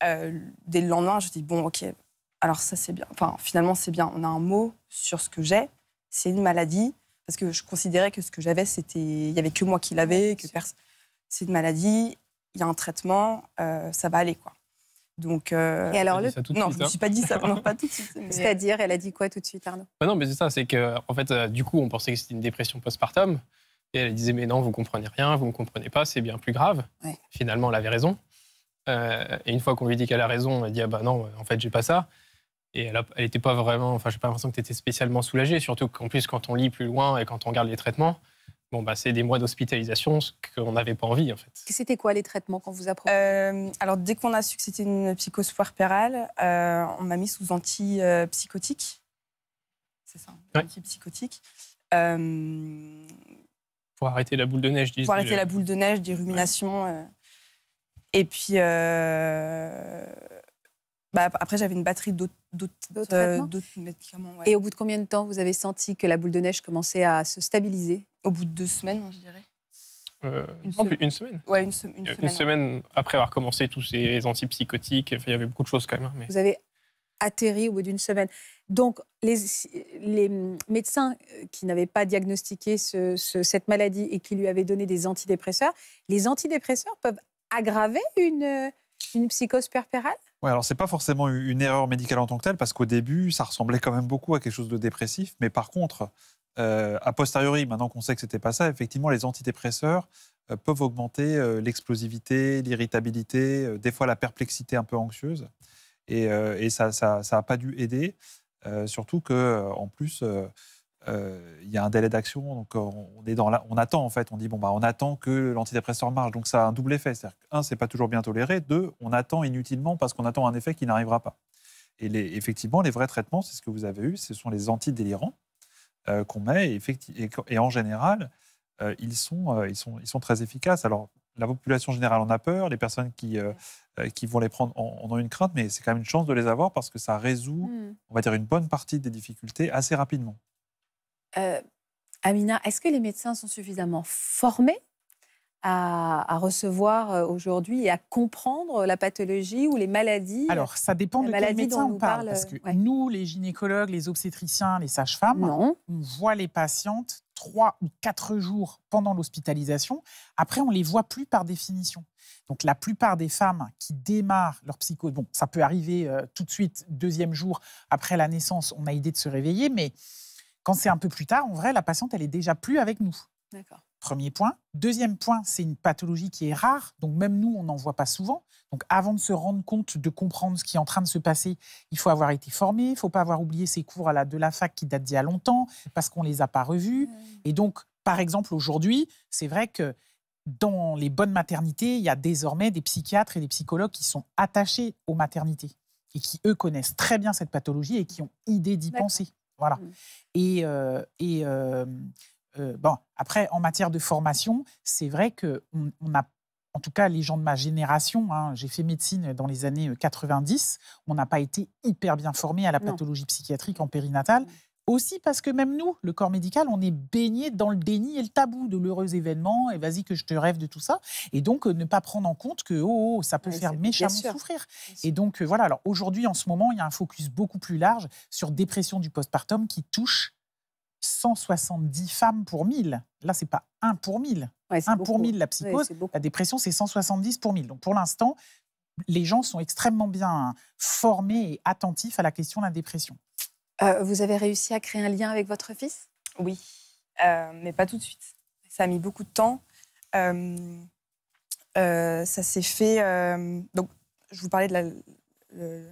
euh, dès le lendemain je dis bon ok. Alors ça, c'est bien. Enfin, finalement, c'est bien. On a un mot sur ce que j'ai. C'est une maladie. Parce que je considérais que ce que j'avais, c'était... Il n'y avait que moi qui l'avais. Que pers... C'est une maladie. Il y a un traitement. Euh, ça va aller, quoi. Donc... Euh... Et alors, le... ça tout de non, suite, je ne me hein. suis pas dit ça. Non, pas tout de suite. Mais... C'est-à-dire, elle a dit quoi tout de suite, Arnaud? Bah non, mais c'est ça. C'est qu'en en fait, euh, du coup, on pensait que c'était une dépression postpartum. Et elle disait, mais non, vous ne comprenez rien. Vous ne comprenez pas. C'est bien plus grave. Ouais. Finalement, elle avait raison. Euh, et une fois qu'on lui dit qu'elle a raison, elle dit, ah bah non, en fait, j'ai pas ça. Et elle n'était pas vraiment... Enfin, je n'ai pas l'impression que tu étais spécialement soulagée, surtout qu'en plus, quand on lit plus loin et quand on regarde les traitements, bon, bah, c'est des mois d'hospitalisation, ce qu'on n'avait pas envie, en fait. C'était quoi, les traitements qu'on vous a proposés? euh, Alors, dès qu'on a su que c'était une psychose puerpérale, euh, on m'a mis sous antipsychotique. C'est ça, ouais. Antipsychotique. Euh... Pour arrêter la boule de neige, disons. Pour arrêter la boule de neige, des ruminations. Ouais. Euh... Et puis... Euh... Bah, après, j'avais une batterie d'autres euh, médicaments. Ouais. Et au bout de combien de temps vous avez senti que la boule de neige commençait à se stabiliser? Au bout de deux semaines, je dirais. Euh, une, non, semaine. une semaine ouais, Une, se une, une semaine, ouais. semaine après avoir commencé tous ces antipsychotiques. Enfin, il y avait beaucoup de choses quand même. Mais... Vous avez atterri au bout d'une semaine. Donc, les, les médecins qui n'avaient pas diagnostiqué ce, ce, cette maladie et qui lui avaient donné des antidépresseurs, les antidépresseurs peuvent aggraver une, une psychose puerpérale? Oui, alors c'est pas forcément une erreur médicale en tant que telle, parce qu'au début, ça ressemblait quand même beaucoup à quelque chose de dépressif. Mais par contre, euh, a posteriori, maintenant qu'on sait que c'était pas ça, effectivement, les antidépresseurs euh, peuvent augmenter euh, l'explosivité, l'irritabilité, euh, des fois la perplexité un peu anxieuse. Et, euh, et ça, ça, ça a pas dû aider, euh, surtout que en plus, il euh, euh, y a un délai d'action, donc on est dans la, on attend en fait, on dit bon bah on attend que l'antidépresseur marche, donc ça a un double effet, c'est-à-dire un, c'est pas toujours bien toléré, deux, on attend inutilement parce qu'on attend un effet qui n'arrivera pas. Et les, effectivement, les vrais traitements, c'est ce que vous avez eu, ce sont les antidélirants euh, qu'on met, et, et, et en général, euh, ils sont, euh, ils sont, ils sont très efficaces. Alors la population générale en a peur, les personnes qui, euh, qui vont les prendre en, en ont une crainte, mais c'est quand même une chance de les avoir parce que ça résout, mmh. on va dire, une bonne partie des difficultés assez rapidement. Euh, Amina, est-ce que les médecins sont suffisamment formés à, à recevoir aujourd'hui et à comprendre la pathologie ou les maladies? Alors, ça dépend de quel médecin on parle, parle. Parce que ouais. nous, les gynécologues, les obstétriciens, les sages-femmes, on voit les patientes trois ou quatre jours pendant l'hospitalisation. Après, on ne les voit plus par définition. Donc, la plupart des femmes qui démarrent leur psychose, bon, ça peut arriver euh, tout de suite, deuxième jour, après la naissance, on a idée de se réveiller, mais... Quand c'est un peu plus tard, en vrai, la patiente, elle n'est déjà plus avec nous. D'accord. Premier point. Deuxième point, c'est une pathologie qui est rare. Donc, même nous, on n'en voit pas souvent. Donc, avant de se rendre compte, de comprendre ce qui est en train de se passer, il faut avoir été formé. Il ne faut pas avoir oublié ces cours à la, de la fac qui datent d'il y a longtemps parce qu'on ne les a pas revus. Mmh. Et donc, par exemple, aujourd'hui, c'est vrai que dans les bonnes maternités, il y a désormais des psychiatres et des psychologues qui sont attachés aux maternités et qui, eux, connaissent très bien cette pathologie et qui ont idée d'y penser. Voilà. Mmh. Et, euh, et euh, euh, bon, après, en matière de formation, c'est vrai qu'on on a, en tout cas, les gens de ma génération, hein, j'ai fait médecine dans les années quatre-vingt-dix, on n'a pas été hyper bien formés à la pathologie non. psychiatrique en périnatale. Mmh. Aussi parce que même nous, le corps médical, on est baigné dans le déni et le tabou de l'heureux événement, et vas-y que je te rêve de tout ça. Et donc, ne pas prendre en compte que oh, oh, ça peut ouais, faire méchamment souffrir. Et donc, euh, voilà. Alors aujourd'hui, en ce moment, il y a un focus beaucoup plus large sur dépression du postpartum qui touche cent soixante-dix femmes pour mille. Là, ce n'est pas un pour mille. Ouais, un pour mille, la psychose. Ouais, la dépression, c'est cent soixante-dix pour mille. Donc, pour l'instant, les gens sont extrêmement bien formés et attentifs à la question de la dépression. Euh, vous avez réussi à créer un lien avec votre fils? Oui, euh, mais pas tout de suite. Ça a mis beaucoup de temps. Euh, euh, ça s'est fait... Euh, donc, je vous parlais de la... Le...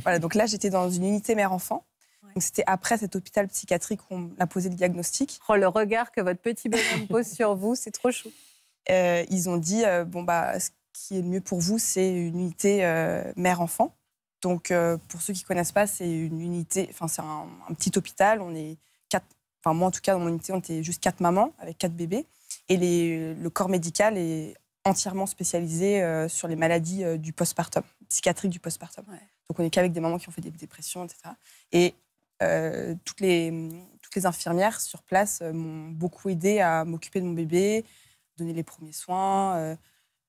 Voilà, donc là, j'étais dans une unité mère-enfant. Ouais. C'était après cet hôpital psychiatrique où on a posé le diagnostic. Oh, le regard que votre petit bonhomme pose sur vous, c'est trop chou. Euh, ils ont dit, euh, bon, bah, ce qui est le mieux pour vous, c'est une unité euh, mère-enfant. Donc, euh, pour ceux qui ne connaissent pas, c'est une unité, enfin, c'est un, un petit hôpital. On est quatre, enfin, moi, en tout cas, dans mon unité, on était juste quatre mamans avec quatre bébés. Et les, le corps médical est entièrement spécialisé euh, sur les maladies euh, du postpartum, psychiatrique du postpartum. Ouais. Donc, on n'est qu'avec des mamans qui ont fait des dépressions, et cetera. Et euh, toutes, les, toutes les infirmières sur place euh, m'ont beaucoup aidée à m'occuper de mon bébé, donner les premiers soins. Euh,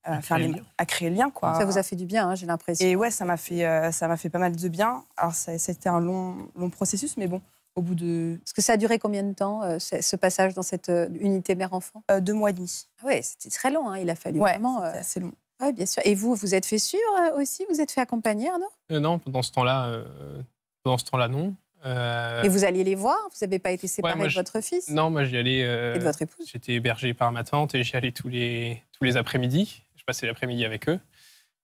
À, faire les, à créer le lien, quoi. Ça vous a fait du bien, hein, j'ai l'impression. Et ouais, ça m'a fait, euh, ça m'a fait pas mal de bien. Alors, ça, c'était un long, long processus, mais bon, au bout de... Parce que ça a duré combien de temps, euh, ce passage dans cette euh, unité mère-enfant? euh, Deux mois et demi. Ah ouais, c'était très long, hein, il a fallu ouais, vraiment... Euh... assez long. Oui, bien sûr. Et vous, vous êtes fait suivre euh, aussi? Vous êtes fait accompagner, Arnaud? euh, Non, pendant ce temps-là, euh, pendant ce temps-là, non. Euh... Et vous alliez les voir? Vous n'avez pas été séparés ouais, moi, de votre fils? Non, moi, j'y allais... Euh... Et de votre épouse? J'étais hébergée par ma tante et j'y allais tous les, tous les après-midi. Passer l'après-midi avec eux.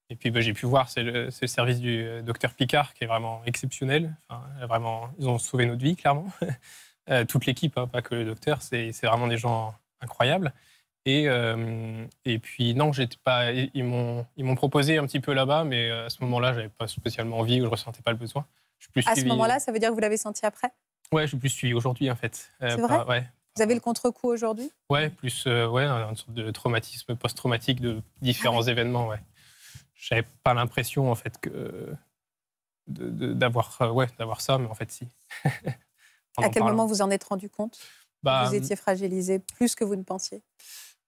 Et puis, ben, j'ai pu voir, c'est le, le service du euh, docteur Picard qui est vraiment exceptionnel. Enfin, vraiment, ils ont sauvé notre vie, clairement. euh, toute l'équipe, hein, pas que le docteur, c'est vraiment des gens incroyables. Et, euh, et puis, non, j'étais pas, ils m'ont proposé un petit peu là-bas, mais à ce moment-là, je n'avais pas spécialement envie ou je ne ressentais pas le besoin. Je suis plus à suivi... ce moment-là, ça veut dire que vous l'avez senti après? Oui, je suis plus suivi aujourd'hui, en fait. Euh, c'est vrai par, ouais. Vous avez le contre-coup aujourd'hui? Oui, plus euh, ouais, une sorte de traumatisme post-traumatique de différents ah ouais. événements. Ouais. Je n'avais pas l'impression en fait, que d'avoir euh, ouais, ça, mais en fait, si. en à quel parlant. moment vous en êtes rendu compte? bah, Vous étiez fragilisé plus que vous ne pensiez?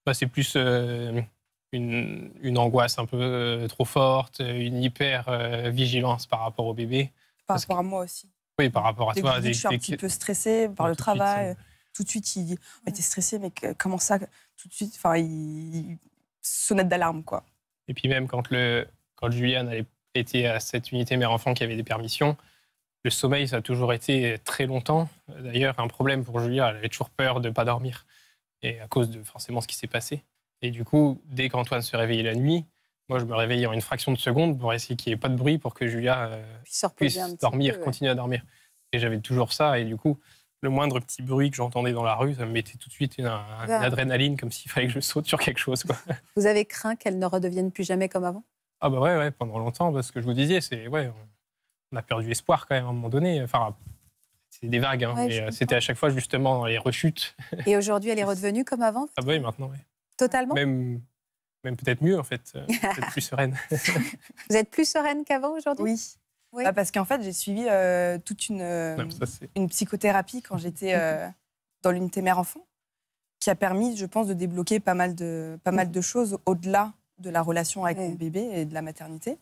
bah, C'est plus euh, une, une angoisse un peu euh, trop forte, une hyper-vigilance euh, par rapport au bébé. Par rapport que... à moi aussi. Oui, par rapport à Dès toi. Que des, je suis des... un petit peu stressée par le travail. Suite, Tout de suite, il dit « Mais t'es stressé, mais comment ça ?» Tout de suite, enfin, il... sonnette d'alarme, quoi. Et puis même, quand, le... quand Juliane était à cette unité mère-enfant qui avait des permissions, le sommeil, ça a toujours été très longtemps. D'ailleurs, un problème pour Julia, elle avait toujours peur de ne pas dormir, et à cause de forcément ce qui s'est passé. Et du coup, dès qu'Antoine se réveillait la nuit, moi, je me réveillais en une fraction de seconde pour essayer qu'il n'y ait pas de bruit pour que Julia euh, puisse dormir, peu, ouais. continuer à dormir. Et j'avais toujours ça, et du coup... Le moindre petit bruit que j'entendais dans la rue, ça me mettait tout de suite une, une ouais. adrénaline, comme s'il fallait que je saute sur quelque chose, quoi. Vous avez craint qu'elle ne redevienne plus jamais comme avant? Ah bah ouais, ouais, pendant longtemps, parce que je vous disais, c'est ouais, on a perdu espoir quand même à un moment donné. Enfin, c'est des vagues, hein, ouais, mais c'était à chaque fois justement dans les rechutes. Et aujourd'hui, elle est redevenue comme avant? Ah bah oui, maintenant, oui. Totalement. Même, même peut-être mieux, en fait. Peut-être plus sereine. Vous êtes plus sereine qu'avant aujourd'hui? Oui. Oui. Bah parce qu'en fait, j'ai suivi euh, toute une, euh, non, ça, une psychothérapie quand j'étais euh, dans l'unité mère-enfant, qui a permis, je pense, de débloquer pas mal de, pas mal de choses au-delà de la relation avec oui. mon bébé et de la maternité.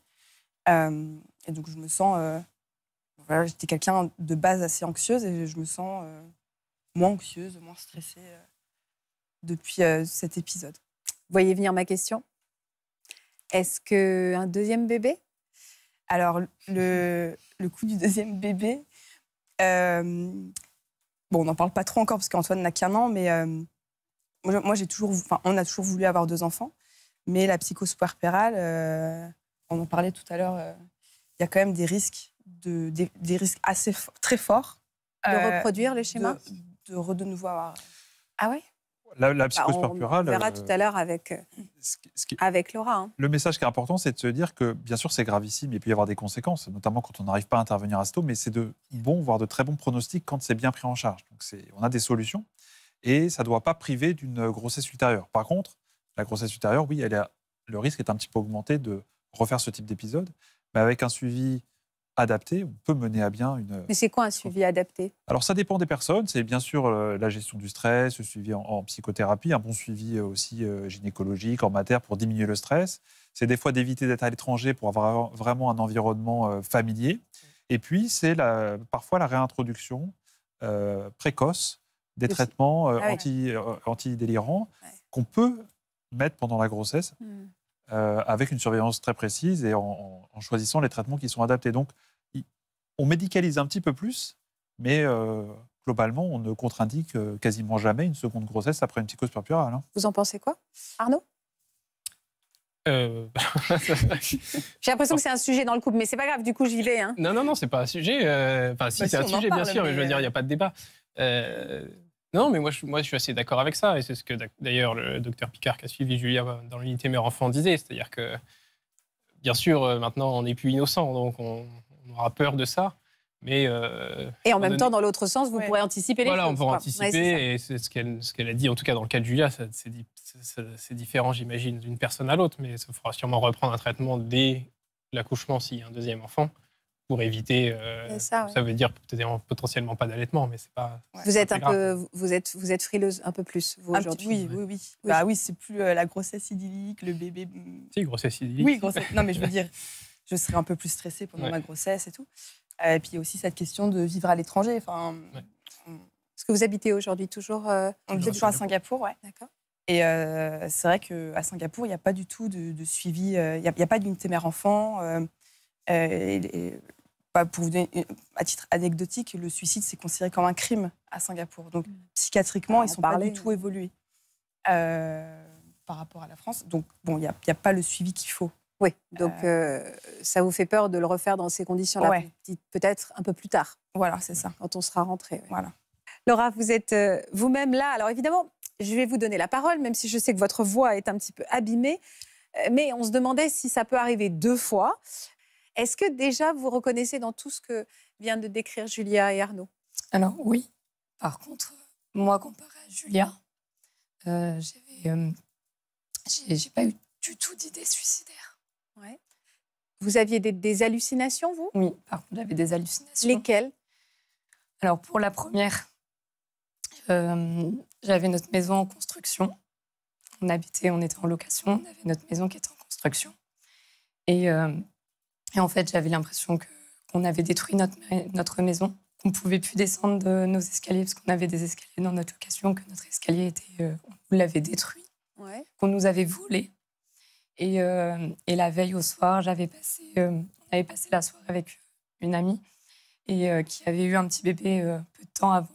Euh, et donc, je me sens... Euh, voilà, j'étais quelqu'un de base assez anxieuse et je me sens euh, moins anxieuse, moins stressée euh, depuis euh, cet épisode. Vous voyez venir ma question? Est-ce qu'un deuxième bébé? Alors, le, le coup du deuxième bébé, euh, bon, on n'en parle pas trop encore parce qu'Antoine n'a qu'un an, mais euh, moi, j'ai toujours, enfin, on a toujours voulu avoir deux enfants, mais la psychose puerpérale, euh, on en parlait tout à l'heure, il euh, y a quand même des risques, de, des, des risques assez fo très forts. De euh, reproduire les schémas de, de, re de nouveau avoir... Ah oui? La, la psychose bah, on puerpérale, verra euh, tout à l'heure avec, ce qui, ce qui, avec Laura. Hein. Le message qui est important, c'est de se dire que, bien sûr, c'est gravissime, il peut y avoir des conséquences, notamment quand on n'arrive pas à intervenir assez tôt, mais c'est de bons, voire de très bons pronostics quand c'est bien pris en charge. Donc on a des solutions et ça ne doit pas priver d'une grossesse ultérieure. Par contre, la grossesse ultérieure, oui, elle a, le risque est un petit peu augmenté de refaire ce type d'épisode, mais avec un suivi adapté, on peut mener à bien une... Mais c'est quoi un suivi adapté? Alors ça dépend des personnes, c'est bien sûr euh, la gestion du stress, le suivi en, en psychothérapie, un bon suivi euh, aussi euh, gynécologique, en matière pour diminuer le stress. C'est des fois d'éviter d'être à l'étranger pour avoir vraiment un environnement euh, familier. Et puis c'est la, parfois la réintroduction euh, précoce des Aussi. traitements euh, ah, anti, euh, antidélirants ouais. qu'on peut mettre pendant la grossesse. Mmh. Euh, avec une surveillance très précise et en, en choisissant les traitements qui sont adaptés. Donc, on médicalise un petit peu plus, mais euh, globalement, on ne contre-indique quasiment jamais une seconde grossesse après une psychose puerpérale. Hein. Vous en pensez quoi, Arnaud? Euh... J'ai l'impression que c'est un sujet dans le couple, mais c'est pas grave, du coup, j'y vais. Hein. Non, non, non, c'est pas un sujet. Euh... Enfin, si, bah, c'est si, un sujet, parle, bien sûr, mais, mais je veux dire, il n'y a pas de débat. Euh... Non, mais moi je, moi, je suis assez d'accord avec ça. Et c'est ce que, d'ailleurs, le docteur Picard qui a suivi Julia dans l'unité mère-enfant disait. C'est-à-dire que, bien sûr, maintenant, on n'est plus innocent, donc on, on aura peur de ça. Mais, euh, et en même donné... temps, dans l'autre sens, vous ouais. pourrez anticiper les voilà, choses. Voilà, on pourra anticiper. Ouais, et ce qu'elle ce qu'elle a dit, en tout cas dans le cas de Julia, c'est différent, j'imagine, d'une personne à l'autre. Mais il faudra sûrement reprendre un traitement dès l'accouchement s'il y a un deuxième enfant. Pour éviter, euh, ça, ouais. ça veut dire potentiellement pas d'allaitement, mais c'est pas. Ouais. Vous êtes un peu, vous êtes, vous êtes frileuse un peu plus vous aujourd'hui. Oui, oui, oui, oui. Bah oui, c'est plus euh, la grossesse idyllique, le bébé. Si, grossesse idyllique. Oui, grossesse. Non, mais je veux dire, je serais un peu plus stressée pendant ouais. ma grossesse et tout. Euh, et puis il y a aussi cette question de vivre à l'étranger. Enfin, ouais. on... parce que vous habitez aujourd'hui toujours. Euh... On vit toujours à Singapour, ouais. D'accord. Et euh, c'est vrai que à Singapour, il n'y a pas du tout de, de suivi. Il euh, n'y a, a pas d'unité mère-enfant. Euh, euh, et, et... Bah pour vous donner, à titre anecdotique, le suicide, c'est considéré comme un crime à Singapour. Donc, psychiatriquement, ah, ils ne sont parlait, pas du tout ouais. évolués euh, par rapport à la France. Donc, bon, il n'y a, a pas le suivi qu'il faut. Oui, donc euh, euh, ça vous fait peur de le refaire dans ces conditions-là, ouais. peut-être un peu plus tard. Voilà, c'est ça. Quand on sera rentré. Ouais. Voilà. Laura, vous êtes euh, vous-même là. Alors, évidemment, je vais vous donner la parole, même si je sais que votre voix est un petit peu abîmée. Mais on se demandait si ça peut arriver deux fois. Est-ce que déjà vous reconnaissez dans tout ce que vient de décrire Julia et Arnaud? Alors oui, par contre, moi comparé à Julia, euh, j'avais, euh, j'ai pas eu du tout d'idées suicidaires. Ouais. Vous aviez des, des hallucinations, vous? Oui, par contre, j'avais des hallucinations. Lesquelles? Alors pour la première, euh, j'avais notre maison en construction. On habitait, on était en location, on avait notre maison qui était en construction. Et... Euh, Et en fait, j'avais l'impression qu'on avait détruit notre, notre maison, qu'on ne pouvait plus descendre de nos escaliers, parce qu'on avait des escaliers dans notre location, que notre escalier était, euh, on l'avait détruit, ouais. qu'on nous avait volé. Et, euh, et la veille au soir, j'avais passé, euh, on avait passé la soirée avec une amie et, euh, qui avait eu un petit bébé euh, peu de temps avant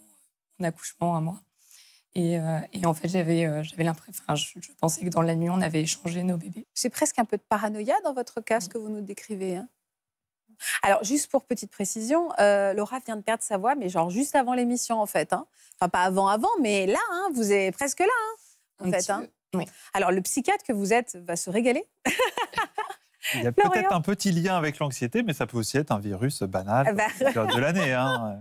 mon accouchement à moi. Et, euh, et en fait, j'avais, euh, j'avais l'impression, enfin, je, je pensais que dans la nuit, on avait échangé nos bébés. C'est presque un peu de paranoïa dans votre cas, ce que vous nous décrivez. Hein. Alors, juste pour petite précision, euh, Laura vient de perdre sa voix, mais genre juste avant l'émission, en fait. Hein. Enfin, pas avant, avant, mais là, hein, vous êtes presque là, hein, en fait. Hein. Oui. Alors, le psychiatre que vous êtes va se régaler. Il y a peut-être un petit lien avec l'anxiété, mais ça peut aussi être un virus banal bah... de l'année. Hein.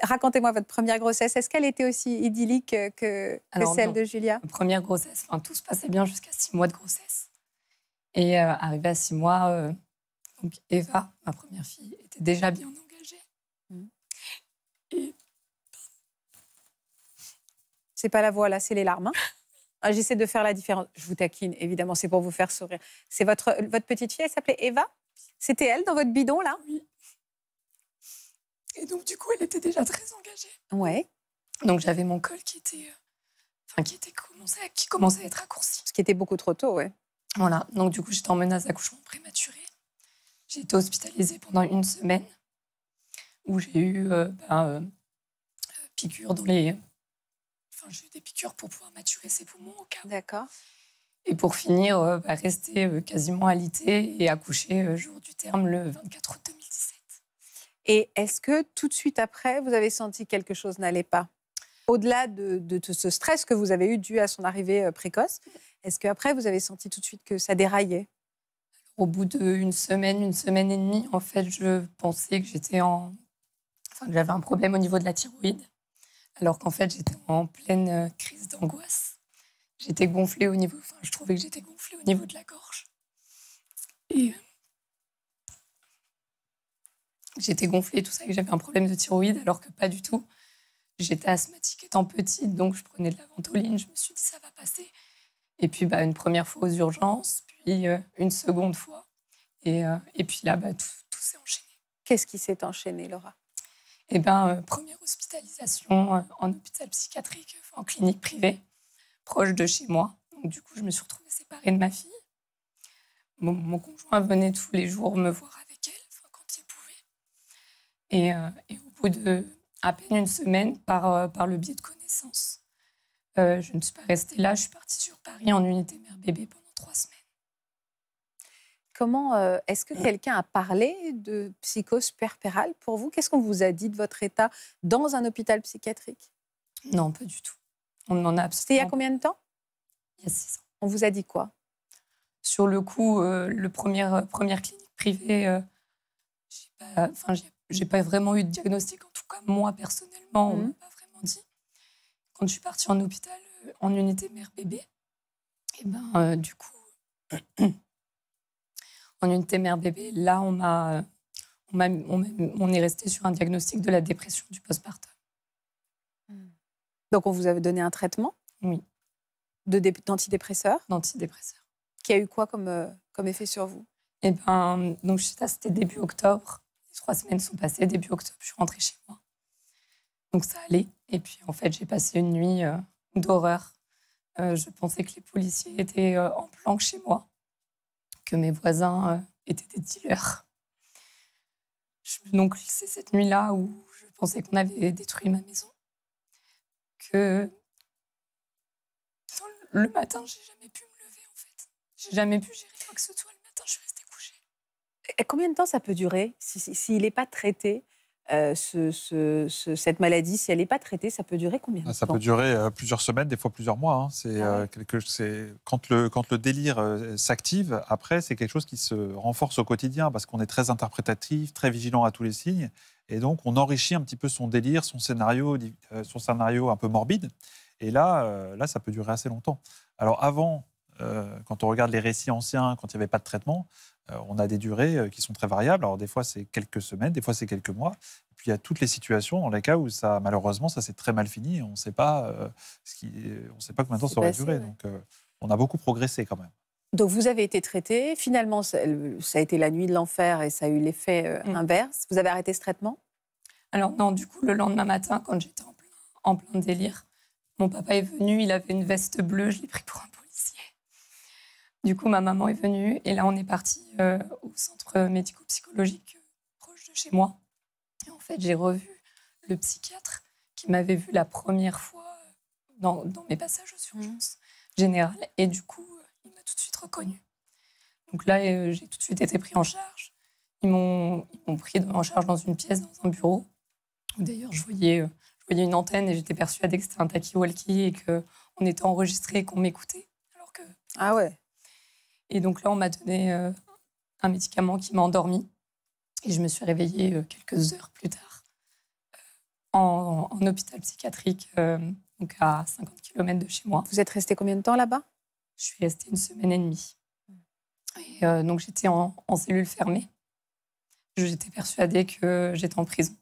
Racontez-moi votre première grossesse. Est-ce qu'elle était aussi idyllique que, Alors, que celle non. de Julia? Première grossesse, enfin, tout se passait bien jusqu'à six mois de grossesse. Et euh, arrivé à six mois, euh, donc Eva, ma première fille, était déjà bien engagée. Mmh. Et... C'est pas la voix là, c'est les larmes. Hein. Ah, j'essaie de faire la différence. Je vous taquine, évidemment, c'est pour vous faire sourire. C'est votre, votre petite fille, elle s'appelait Eva? C'était elle dans votre bidon là? Oui. Et donc, du coup, elle était déjà très engagée. Ouais. Donc, j'avais mon col qui était, euh, enfin, qui était commencé à, qui commençait à être raccourci. Ce qui était beaucoup trop tôt, ouais. Voilà. Donc, du coup, j'étais en menace d'accouchement prématuré. J'ai été hospitalisée pendant une semaine où j'ai eu euh, ben, euh, piqûres dans les... Enfin, j'ai eu des piqûres pour pouvoir maturer ses poumons au cas où. D'accord. Et pour finir, euh, ben, rester euh, quasiment alitée et accoucher euh, jour du terme le vingt-quatre août deux mille dix-sept. Et est-ce que tout de suite après, vous avez senti que quelque chose n'allait pas? Au-delà de, de, de ce stress que vous avez eu dû à son arrivée précoce, est-ce qu'après, vous avez senti tout de suite que ça déraillait? Au bout d'une semaine, une semaine et demie, en fait, je pensais que j'étais en... Enfin, que j'avais un problème au niveau de la thyroïde, alors qu'en fait, j'étais en pleine crise d'angoisse. J'étais gonflée au niveau... Enfin, je trouvais que j'étais gonflée au niveau de la gorge. Et... j'étais gonflée, tout ça, que j'avais un problème de thyroïde, alors que pas du tout. J'étais asthmatique étant petite, donc je prenais de la ventoline. Je me suis dit, ça va passer. Et puis, bah, une première fois aux urgences, puis euh, une seconde fois. Et, euh, et puis là, bah, tout, tout s'est enchaîné. Qu'est-ce qui s'est enchaîné, Laura? Eh bien, euh, première hospitalisation euh, en hôpital psychiatrique, enfin, en clinique privée, proche de chez moi. Donc, du coup, je me suis retrouvée séparée de ma fille. Mon, mon conjoint venait tous les jours me voir avec elle, enfin, quand il pouvait. Et, euh, et au bout de à peine une semaine, par, euh, par le biais de connaissances, euh, je ne suis pas restée là. Je suis partie sur Paris en unité mère-bébé pendant trois semaines. Comment euh, est-ce que quelqu'un a parlé de psychose puerpérale pour vous? Qu'est-ce qu'on vous a dit de votre état dans un hôpital psychiatrique? Non, pas du tout. On n'en a absolument pas. C'était il y a combien de temps? Il y a six ans. On vous a dit quoi? Sur le coup, euh, le premier, euh, première clinique privée, euh, je n'ai pas, pas vraiment eu de diagnostic, en tout cas moi personnellement, mmh. on ne m'a pas vraiment dit. Quand je suis partie en hôpital, euh, en unité mère-bébé, et ben, euh, du coup... En unité mère-bébé, là, on, a, on, a, on, a, on est resté sur un diagnostic de la dépression du postpartum. Donc, on vous avait donné un traitement? Oui. D'antidépresseur? D'antidépresseur. Qui a eu quoi comme, euh, comme effet sur vous? Eh bien, c'était début octobre. Les trois semaines sont passées. Début octobre, je suis rentrée chez moi. Donc, ça allait. Et puis, en fait, j'ai passé une nuit euh, d'horreur. Euh, je pensais que les policiers étaient euh, en planque chez moi, que mes voisins euh, étaient des dealers. Je, donc, c'est cette nuit-là où je pensais qu'on avait détruit ma maison. Que le matin, j'ai jamais pu me lever, en fait. J'ai jamais pu gérer quoi que ce soit. Le matin, je suis restée couchée. Et combien de temps ça peut durer? S'il si, si, si n'est pas traité, euh, ce, ce, ce, cette maladie, si elle n'est pas traitée, ça peut durer combien de ça temps? Ça peut durer euh, plusieurs semaines, des fois plusieurs mois. Hein. C'est, ah ouais. euh, quand, le, quand le délire euh, s'active, après, c'est quelque chose qui se renforce au quotidien parce qu'on est très interprétatif, très vigilant à tous les signes. Et donc, on enrichit un petit peu son délire, son scénario, euh, son scénario un peu morbide. Et là, euh, là, ça peut durer assez longtemps. Alors avant, euh, quand on regarde les récits anciens, quand il n'y avait pas de traitement, on a des durées qui sont très variables. Alors, des fois, c'est quelques semaines, des fois, c'est quelques mois. Et puis, il y a toutes les situations dans les cas où, ça, malheureusement, ça s'est très mal fini. On ne sait pas euh, ce qui, on sait pas combien de temps ça aurait duré. Ouais. Donc, euh, on a beaucoup progressé quand même. Donc, vous avez été traité. Finalement, ça, ça a été la nuit de l'enfer et ça a eu l'effet euh, inverse. Vous avez arrêté ce traitement? Alors, non, du coup, le lendemain matin, quand j'étais en plein, en plein délire, mon papa est venu, il avait une veste bleue, je l'ai pris pour un policier. Du coup, ma maman est venue et là, on est parti euh, au centre médico-psychologique euh, proche de chez moi. Et en fait, j'ai revu le psychiatre qui m'avait vu la première fois dans, dans mes passages aux urgences générales. Et du coup, euh, il m'a tout de suite reconnue. Donc là, euh, j'ai tout de suite été pris en charge. Ils m'ont pris en charge dans une pièce, dans un bureau. D'ailleurs, je voyais, euh, je voyais une antenne et j'étais persuadée que c'était un talkie-walkie et qu'on était enregistré et qu'on m'écoutait. Alors que... Ah ouais. Et donc là, on m'a donné euh, un médicament qui m'a endormie. Et je me suis réveillée euh, quelques heures plus tard euh, en, en hôpital psychiatrique, euh, donc à cinquante kilomètres de chez moi. Vous êtes restée combien de temps là-bas? Je suis restée une semaine et demie. Et euh, donc j'étais en, en cellule fermée. J'étais persuadée que j'étais en prison,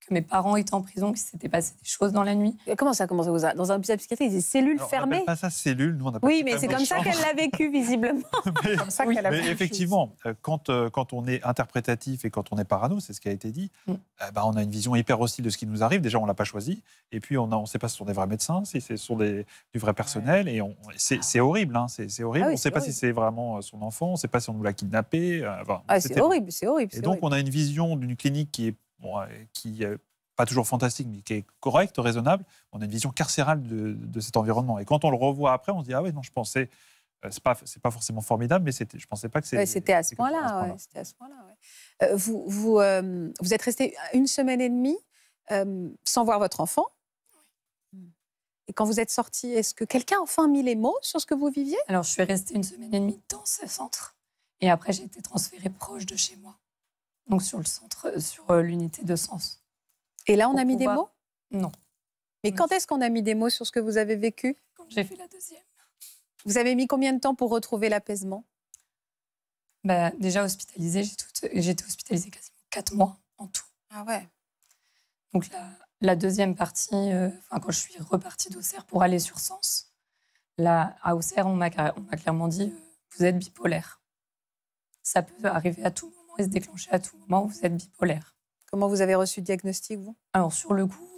que mes parents étaient en prison, qu'il s'était passé des choses dans la nuit. Et comment ça commence? Dans un hôpital psychiatrique, il y a des cellules Alors, fermées. On n'appelle pas ça cellule, nous on appelle. Oui, mais c'est comme ça qu'elle l'a vécu visiblement. mais, comme ça oui, a mais effectivement, quand, quand on est interprétatif et quand on est parano, c'est ce qui a été dit, mm. euh, bah, on a une vision hyper hostile de ce qui nous arrive. Déjà, on l'a pas choisi. Et puis, on ne sait pas si ce sont des vrais médecins, si ce sont des, du vrai personnel. Ouais. Et c'est horrible, hein, c'est horrible. Ah oui, on ne sait horrible. pas si c'est vraiment son enfant, on ne sait pas si on nous l'a kidnappé. Euh, enfin, ah, c'est horrible, c'est horrible. Et donc, horrible. on a une vision d'une clinique qui est Bon, qui n'est pas toujours fantastique, mais qui est correcte, raisonnable, on a une vision carcérale de, de cet environnement. Et quand on le revoit après, on se dit « Ah oui, non, je pensais... » C'est pas, c'est pas forcément formidable, mais je ne pensais pas que c'était... Ouais, c'était à ce point-là, ouais, c'était à ce point-là. Ouais. Euh, vous, vous, euh, vous êtes resté une semaine et demie euh, sans voir votre enfant. Oui. Et quand vous êtes sorti, est-ce que quelqu'un a enfin mis les mots sur ce que vous viviez? Alors, je suis restée une semaine et demie dans ce centre. Et après, j'ai été transférée proche de chez moi. Donc sur le centre, sur l'unité de Sens. Et là, on a mis des mots? Non. Mais quand est-ce qu'on a mis des mots sur ce que vous avez vécu? Quand j'ai fait la deuxième. Vous avez mis combien de temps pour retrouver l'apaisement? Bah, déjà hospitalisée, j'étais hospitalisée quasiment quatre mois en tout. Ah ouais. Donc la, la deuxième partie, euh, quand je suis repartie d'Auxerre pour aller sur Sens, là, à Auxerre, on m'a clairement dit euh, « vous êtes bipolaire ». Ça peut arriver à tout moment et se déclencher à tout moment, vous êtes bipolaire. Comment vous avez reçu le diagnostic, vous? Alors, sur le coup...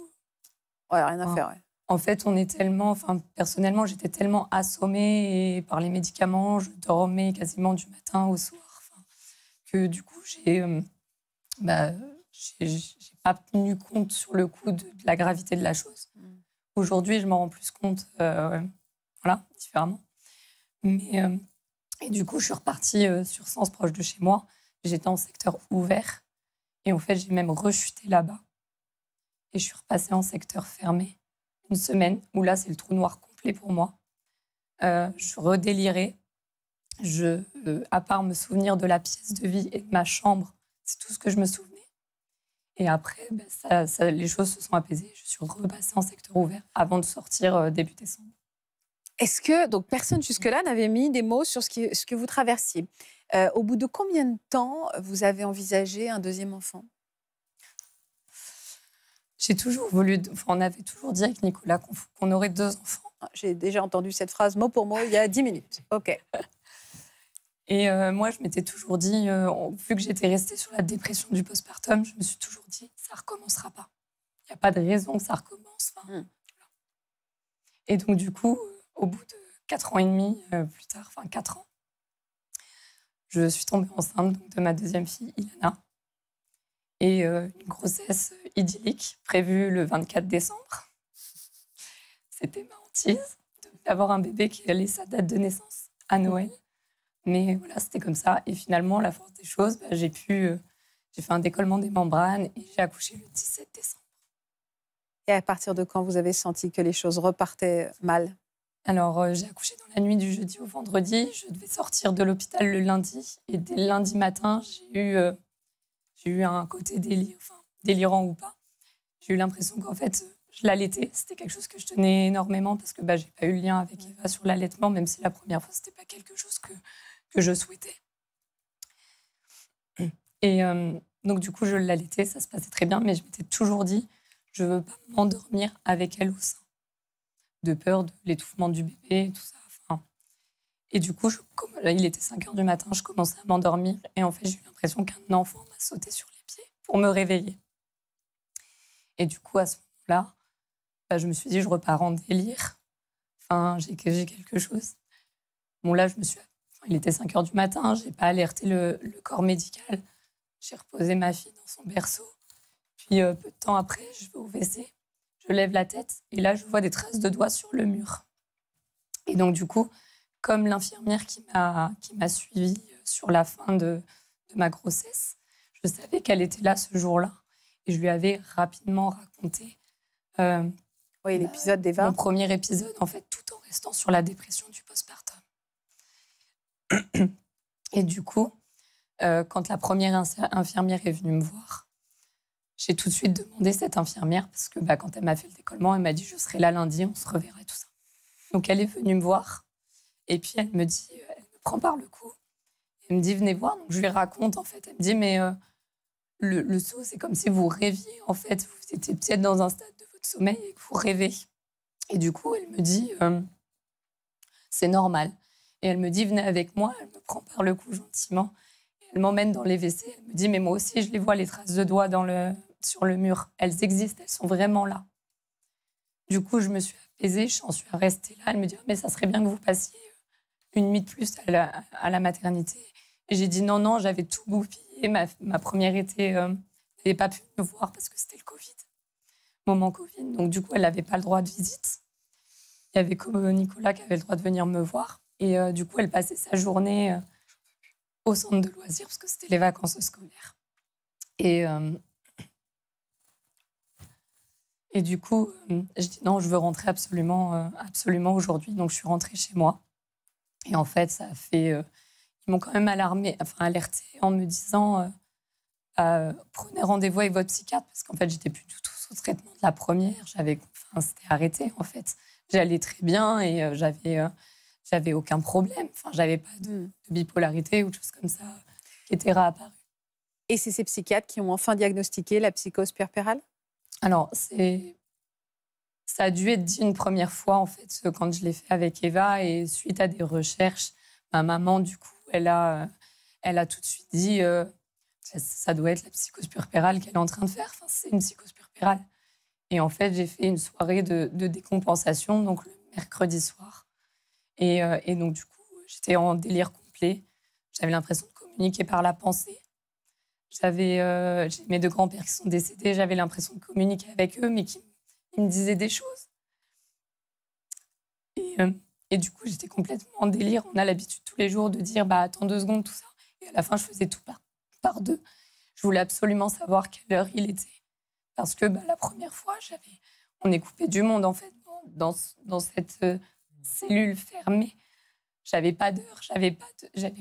Ouais, rien à hein, faire, ouais. En fait, on est tellement... Enfin, personnellement, j'étais tellement assommée par les médicaments, je dormais quasiment du matin au soir, que du coup, j'ai... Euh, bah, j'ai pas tenu compte sur le coup de, de la gravité de la chose. Mm. Aujourd'hui, je m'en rends plus compte, euh, voilà, différemment. Mais, euh, et du coup, je suis repartie euh, sur Sens, proche de chez moi. J'étais en secteur ouvert. Et en fait, j'ai même rechuté là-bas. Et je suis repassée en secteur fermé. Une semaine où là, c'est le trou noir complet pour moi. Euh, je suis redélirée. Je, euh, à part me souvenir de la pièce de vie et de ma chambre, c'est tout ce que je me souvenais. Et après, ben, ça, ça, les choses se sont apaisées. Je suis repassée en secteur ouvert avant de sortir euh, début décembre. Est-ce que, donc personne jusque-là n'avait mis des mots sur ce, qui, ce que vous traversiez. Euh, au bout de combien de temps vous avez envisagé un deuxième enfant? J'ai toujours voulu, enfin, on avait toujours dit avec Nicolas qu'on qu'on aurait deux enfants. J'ai déjà entendu cette phrase mot pour mot il y a dix minutes. OK. Et euh, moi, je m'étais toujours dit, euh, vu que j'étais restée sur la dépression du postpartum, je me suis toujours dit, ça ne recommencera pas. Il n'y a pas de raison que ça recommence. Hein. Mm. Voilà. Et donc, du coup, au bout de quatre ans et demi, euh, plus tard, enfin quatre ans, je suis tombée enceinte donc, de ma deuxième fille, Ilana. Et euh, une grossesse idyllique, prévue le vingt-quatre décembre. C'était ma hantise d'avoir un bébé qui allait sa date de naissance à Noël. Mais voilà, c'était comme ça. Et finalement, la force des choses, bah, j'ai pu, euh, j'ai fait un décollement des membranes et j'ai accouché le dix-sept décembre. Et à partir de quand vous avez senti que les choses repartaient mal? Alors, euh, j'ai accouché dans la nuit du jeudi au vendredi. Je devais sortir de l'hôpital le lundi. Et dès le lundi matin, j'ai eu, euh, j'ai eu un côté délire, enfin, délirant ou pas. J'ai eu l'impression qu'en fait, je l'allaitais. C'était quelque chose que je tenais énormément parce que bah, je n'ai pas eu le lien avec Eva sur l'allaitement, même si la première fois, ce n'était pas quelque chose que... que je souhaitais. Et euh, donc, du coup, je l'allaitais, ça se passait très bien, mais je m'étais toujours dit, je veux pas m'endormir avec elle au sein, de peur de l'étouffement du bébé, tout ça. Enfin, et du coup, je, comme, il était cinq heures du matin, je commençais à m'endormir, et en fait, j'ai eu l'impression qu'un enfant m'a sauté sur les pieds pour me réveiller. Et du coup, à ce moment-là, bah, je me suis dit, je repars en délire. Enfin, j'ai quelque chose. Bon, là, je me suis... Il était cinq heures du matin, je n'ai pas alerté le, le corps médical. J'ai reposé ma fille dans son berceau. Puis, euh, peu de temps après, je vais au W C. Je lève la tête et là, je vois des traces de doigts sur le mur. Et donc, du coup, comme l'infirmière qui m'a suivie sur la fin de, de ma grossesse, je savais qu'elle était là ce jour-là. Et je lui avais rapidement raconté euh, oui, l'épisode d'Eva. Mon premier épisode, en fait, tout en restant sur la dépression du postpartum. Et du coup, euh, quand la première infirmière est venue me voir, j'ai tout de suite demandé cette infirmière, parce que bah, quand elle m'a fait le décollement, elle m'a dit « je serai là lundi, on se reverra et tout ça ». Donc elle est venue me voir, et puis elle me dit, elle me prend par le cou, elle me dit « venez voir », donc je lui raconte en fait, elle me dit « mais euh, le, le saut, c'est comme si vous rêviez en fait, vous étiez peut-être dans un stade de votre sommeil et que vous rêvez ». Et du coup, elle me dit euh, « c'est normal ». Et elle me dit, venez avec moi. Elle me prend par le cou gentiment. Elle m'emmène dans les W C. Elle me dit, mais moi aussi, je les vois, les traces de doigts dans le, sur le mur. Elles existent, elles sont vraiment là. Du coup, je me suis apaisée, j'en suis restée là. Elle me dit, mais ça serait bien que vous passiez une nuit de plus à la, à la maternité. Et j'ai dit, non, non, j'avais tout goupillé. Ma, ma première était, euh, elle n'avait pas pu me voir parce que c'était le Covid, moment Covid. Donc, du coup, elle n'avait pas le droit de visite. Il y avait comme Nicolas qui avait le droit de venir me voir. Et euh, du coup, elle passait sa journée euh, au centre de loisirs parce que c'était les vacances scolaires. Et, euh, et du coup, euh, je dis non, je veux rentrer absolument, euh, absolument aujourd'hui. Donc, je suis rentrée chez moi. Et en fait, ça a fait... Euh, ils m'ont quand même alarmée, enfin, alertée en me disant euh, euh, prenez rendez-vous avec votre psychiatre parce qu'en fait, j'étais plus du tout sous traitement de la première. J'avais, enfin, c'était arrêté, en fait. J'allais très bien et euh, j'avais... Euh, J'avais aucun problème, enfin, j'avais pas de, de bipolarité ou de choses comme ça qui étaient réapparues. Et c'est ces psychiatres qui ont enfin diagnostiqué la psychose puerpérale? Alors, c'est... ça a dû être dit une première fois, en fait, quand je l'ai fait avec Eva. Et suite à des recherches, ma maman, du coup, elle a, elle a tout de suite dit euh, ça doit être la psychose puerpérale qu'elle est en train de faire. Enfin, c'est une psychose puerpérale. Et en fait, j'ai fait une soirée de, de décompensation, donc le mercredi soir. Et, euh, et donc, du coup, j'étais en délire complet. J'avais l'impression de communiquer par la pensée. J'avais euh, mes deux grands-pères qui sont décédés. J'avais l'impression de communiquer avec eux, mais qui ils me disaient des choses. Et, euh, et du coup, j'étais complètement en délire. On a l'habitude tous les jours de dire bah, « attends deux secondes, tout ça ». Et à la fin, je faisais tout par, par deux. Je voulais absolument savoir quelle heure il était. Parce que bah, la première fois, j'avais, on est coupé du monde, en fait, dans, dans, dans cette euh, cellule fermée. Je n'avais pas d'heure, je n'avais pas,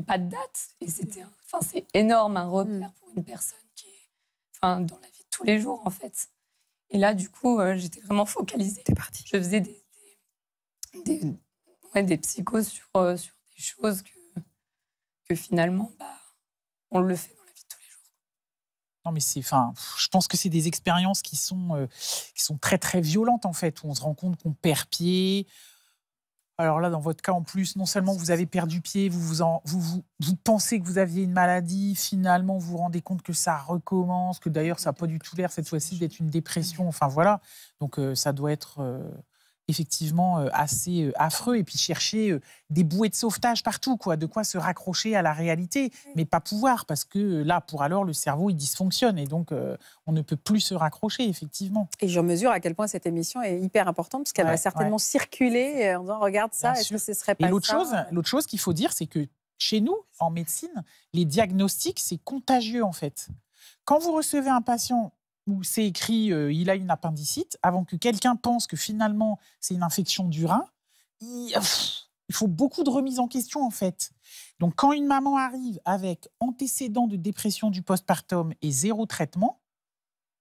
pas de date. Et c'était, enfin, c'est énorme, un repère pour une personne qui est enfin, dans la vie de tous les jours, en fait. Et là, du coup, euh, j'étais vraiment focalisée. T'es partie. Je faisais des, des, des, ouais, des psychoses sur, euh, sur des choses que, que finalement, bah, on le fait dans la vie de tous les jours. Non, mais c'est, enfin, je pense que c'est des expériences qui sont, euh, qui sont très, très violentes, en fait, où on se rend compte qu'on perd pied. Alors là, dans votre cas, en plus, non seulement vous avez perdu pied, vous, vous, en, vous, vous, vous pensez que vous aviez une maladie, finalement, vous vous rendez compte que ça recommence, que d'ailleurs, ça n'a pas du tout l'air, cette fois-ci, d'être une dépression. Enfin, voilà. Donc, euh, ça doit être euh, effectivement euh, assez euh, affreux. Et puis, chercher euh, des bouées de sauvetage partout, quoi, de quoi se raccrocher à la réalité, mais pas pouvoir, parce que là, pour alors, le cerveau, il dysfonctionne. Et donc, euh, on ne peut plus se raccrocher, effectivement. Et j'en mesure à quel point cette émission est hyper importante, parce qu'elle ouais, va certainement ouais. circuler en disant, regarde ça, est-ce que ce serait pas ça ? Et l'autre chose, l'autre chose qu'il faut dire, c'est que chez nous, en médecine, les diagnostics, c'est contagieux, en fait. Quand vous recevez un patient où c'est écrit euh, il a une appendicite, avant que quelqu'un pense que finalement, c'est une infection du rein, il... il faut beaucoup de remise en question, en fait. Donc, quand une maman arrive avec antécédent de dépression du postpartum et zéro traitement,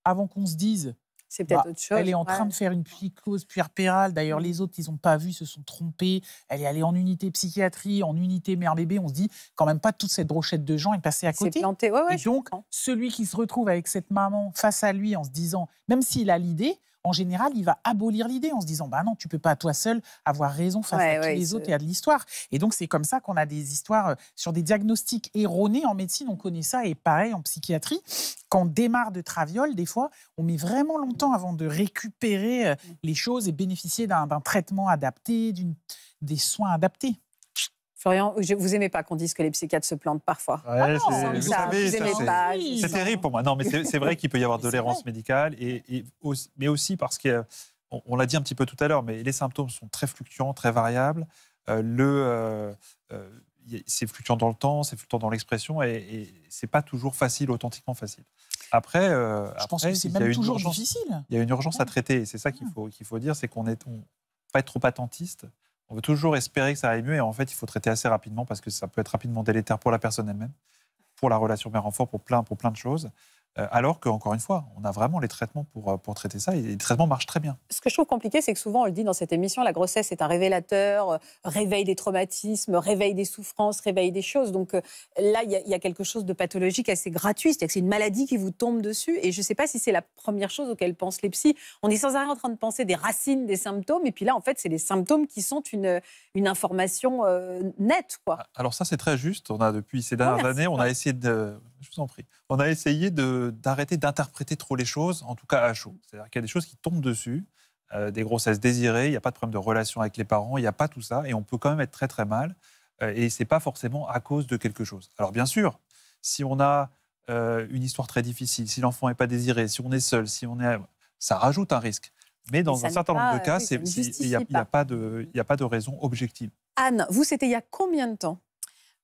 avant qu'on se dise c'est peut-être bah, autre chose, elle est en ouais. train de faire une psychose puerpérale, d'ailleurs, les autres, ils n'ont pas vu, se sont trompés, elle est allée en unité psychiatrie, en unité mère-bébé, on se dit quand même pas toute cette brochette de gens est passée à côté. Planté. Ouais, ouais, et donc, comprends. Celui qui se retrouve avec cette maman face à lui en se disant, même s'il a l'idée, en général, il va abolir l'idée en se disant « bah non, tu ne peux pas, toi seul, avoir raison face ouais, à tous ouais, les autres et à de l'histoire ». Et donc, c'est comme ça qu'on a des histoires sur des diagnostics erronés. En médecine, on connaît ça. Et pareil, en psychiatrie, quand on démarre de traviole, des fois, on met vraiment longtemps avant de récupérer les choses et bénéficier d'un traitement adapté, des soins adaptés. Florian, vous n'aimez pas qu'on dise que les psychiatres se plantent parfois. Ouais, ah non, vous ça, savez, c'est terrible pour moi. Non, mais c'est vrai qu'il peut y avoir de l'errance médicale, et, et aussi, mais aussi parce qu'on on, l'a dit un petit peu tout à l'heure, mais les symptômes sont très fluctuants, très variables. Euh, euh, euh, c'est fluctuant dans le temps, c'est fluctuant dans l'expression, et, et c'est pas toujours facile, authentiquement facile. Après, euh, je pense après, que c'est même toujours urgence, difficile. Il y a une urgence ouais. à traiter, et c'est ça qu'il faut, qu'il faut dire, c'est qu'on ne peut pas être trop attentiste. On veut toujours espérer que ça aille mieux, et en fait, il faut traiter assez rapidement parce que ça peut être rapidement délétère pour la personne elle-même, pour la relation mère-enfant, pour plein, pour plein de choses. Euh, alors qu'encore une fois, on a vraiment les traitements pour, pour traiter ça, et les traitements marchent très bien. Ce que je trouve compliqué, c'est que souvent, on le dit dans cette émission, la grossesse est un révélateur, euh, réveille des traumatismes, réveille des souffrances, réveille des choses. Donc euh, là, il y, y a quelque chose de pathologique assez gratuit, c'est-à-dire que c'est une maladie qui vous tombe dessus, et je ne sais pas si c'est la première chose auquel pensent les psys. On est sans arrêt en train de penser des racines, des symptômes, et puis là, en fait, c'est les symptômes qui sont une, une information euh, nette, quoi. Alors ça, c'est très juste. On a, depuis ces dernières ouais, années, on a essayé de... Je vous en prie. On a essayé d'arrêter d'interpréter trop les choses, en tout cas à chaud. C'est-à-dire qu'il y a des choses qui tombent dessus, euh, des grossesses désirées, il n'y a pas de problème de relation avec les parents, il n'y a pas tout ça, et on peut quand même être très très mal, euh, et ce n'est pas forcément à cause de quelque chose. Alors bien sûr, si on a euh, une histoire très difficile, si l'enfant n'est pas désiré, si on est seul, si on est... ça rajoute un risque. Mais dans mais un certain nombre pas, de cas, oui, il n'y a, a, a pas de raison objective. Anne, vous, c'était il y a combien de temps?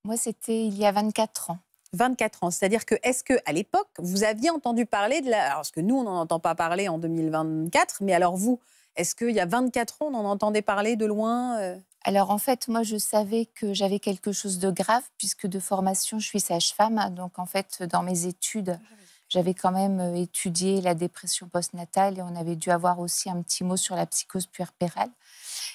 Moi, c'était il y a vingt-quatre ans. vingt-quatre ans, c'est-à-dire que, est-ce qu'à l'époque, vous aviez entendu parler de la... Alors, parce que nous, on n'en entend pas parler en deux mille vingt-quatre, mais alors vous, est-ce qu'il y a vingt-quatre ans, on en entendait parler de loin? Alors, en fait, moi, je savais que j'avais quelque chose de grave, puisque de formation, je suis sage-femme. Donc, en fait, dans mes études, J'avais quand même étudié la dépression postnatale et on avait dû avoir aussi un petit mot sur la psychose puerpérale.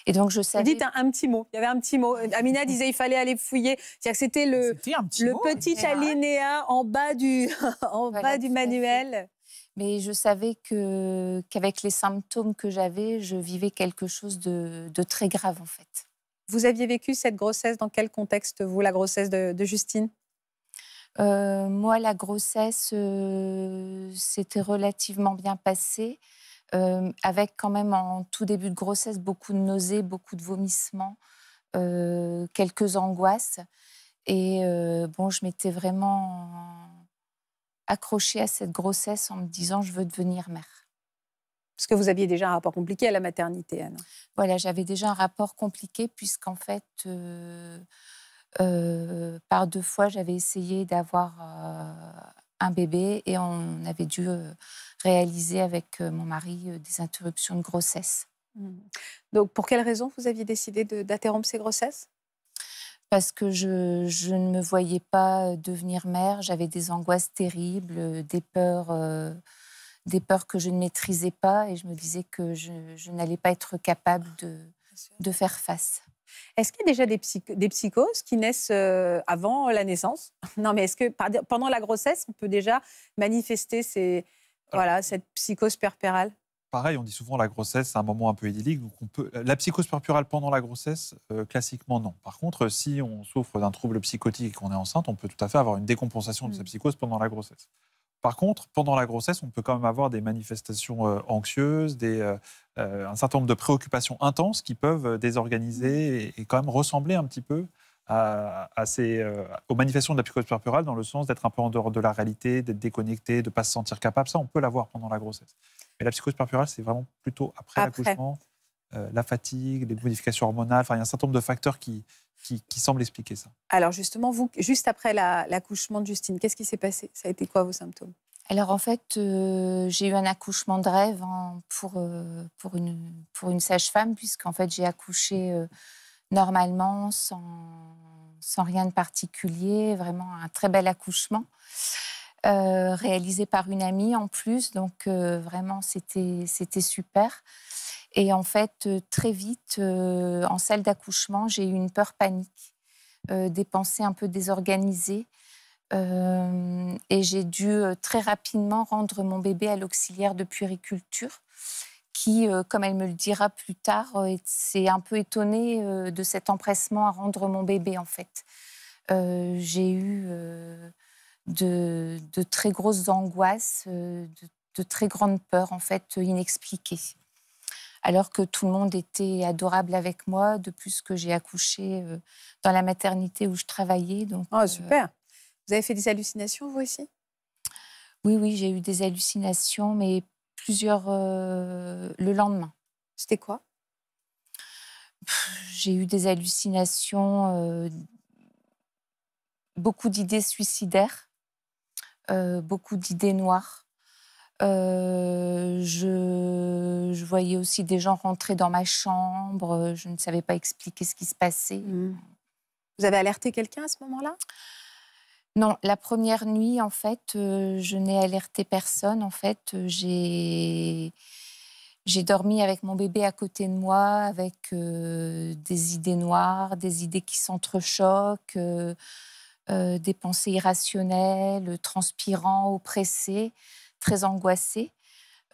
Et donc je savais... Dites un, un petit mot. Il y avait un petit mot. Amina disait qu'il fallait aller fouiller. C'est-à-dire que c'était le, le mot, petit alinéa en bas du, en voilà, bas du manuel. Mais je savais que qu'avec les symptômes que j'avais, je vivais quelque chose de, de très grave en fait. Vous aviez vécu cette grossesse dans quel contexte, vous, la grossesse de, de Justine ? Euh, moi, la grossesse, euh, c'était relativement bien passé, euh, avec quand même en tout début de grossesse beaucoup de nausées, beaucoup de vomissements, euh, quelques angoisses. Et euh, bon, je m'étais vraiment accrochée à cette grossesse en me disant « je veux devenir mère ». Parce que vous aviez déjà un rapport compliqué à la maternité, Anne. Voilà, j'avais déjà un rapport compliqué puisqu'en fait... Euh, Euh, par deux fois, j'avais essayé d'avoir euh, un bébé et on avait dû euh, réaliser avec euh, mon mari euh, des interruptions de grossesse. Donc, pour quelles raisons vous aviez décidé d'interrompre ces grossesses? Parce que je, je ne me voyais pas devenir mère. J'avais des angoisses terribles, euh, des peurs, euh, des peurs que je ne maîtrisais pas et je me disais que je, je n'allais pas être capable de, de faire face. Est-ce qu'il y a déjà des, psych des psychoses qui naissent euh, avant la naissance? Non, mais est-ce que par pendant la grossesse, on peut déjà manifester ces, Alors, voilà, cette psychose puerpérale? Pareil, on dit souvent la grossesse, c'est un moment un peu idyllique. Donc on peut... La psychose puerpérale pendant la grossesse, euh, classiquement, non. Par contre, si on souffre d'un trouble psychotique et qu'on est enceinte, on peut tout à fait avoir une décompensation de sa psychose pendant la grossesse. Par contre, pendant la grossesse, on peut quand même avoir des manifestations euh, anxieuses, des, euh, un certain nombre de préoccupations intenses qui peuvent désorganiser et, et quand même ressembler un petit peu à, à ces, euh, aux manifestations de la psychose puerpérale dans le sens d'être un peu en dehors de la réalité, d'être déconnecté, de ne pas se sentir capable. Ça, on peut l'avoir pendant la grossesse. Mais la psychose puerpérale, c'est vraiment plutôt après, après. l'accouchement, euh, la fatigue, les modifications hormonales. Enfin, il y a un certain nombre de facteurs qui, qui, qui semblent expliquer ça. Alors justement, vous, juste après l'accouchement la, de Justine, qu'est-ce qui s'est passé? Ça a été quoi vos symptômes? Alors en fait, euh, j'ai eu un accouchement de rêve hein, pour, euh, pour une, pour une sage-femme, puisqu'en fait j'ai accouché euh, normalement, sans, sans rien de particulier, vraiment un très bel accouchement, euh, réalisé par une amie en plus, donc euh, vraiment c'était super. Et en fait, très vite, euh, en salle d'accouchement, j'ai eu une peur panique, euh, des pensées un peu désorganisées. Euh, et j'ai dû euh, très rapidement rendre mon bébé à l'auxiliaire de puériculture qui, euh, comme elle me le dira plus tard, euh, s'est un peu étonnée euh, de cet empressement à rendre mon bébé, en fait. Euh, j'ai eu euh, de, de très grosses angoisses, euh, de, de très grandes peurs, en fait, inexpliquées. Alors que tout le monde était adorable avec moi, de plus que j'ai accouché euh, dans la maternité où je travaillais. Donc, oh, super euh, Vous avez fait des hallucinations, vous aussi? Oui, oui, j'ai eu des hallucinations, mais plusieurs euh, le lendemain. C'était quoi? J'ai eu des hallucinations, euh, beaucoup d'idées suicidaires, euh, beaucoup d'idées noires. Euh, je, je voyais aussi des gens rentrer dans ma chambre, je ne savais pas expliquer ce qui se passait. Mmh. Vous avez alerté quelqu'un à ce moment-là? Non, la première nuit, en fait, euh, je n'ai alerté personne. En fait, j'ai j'ai dormi avec mon bébé à côté de moi, avec euh, des idées noires, des idées qui s'entrechoquent, euh, euh, des pensées irrationnelles, transpirant, oppressées, très angoissées,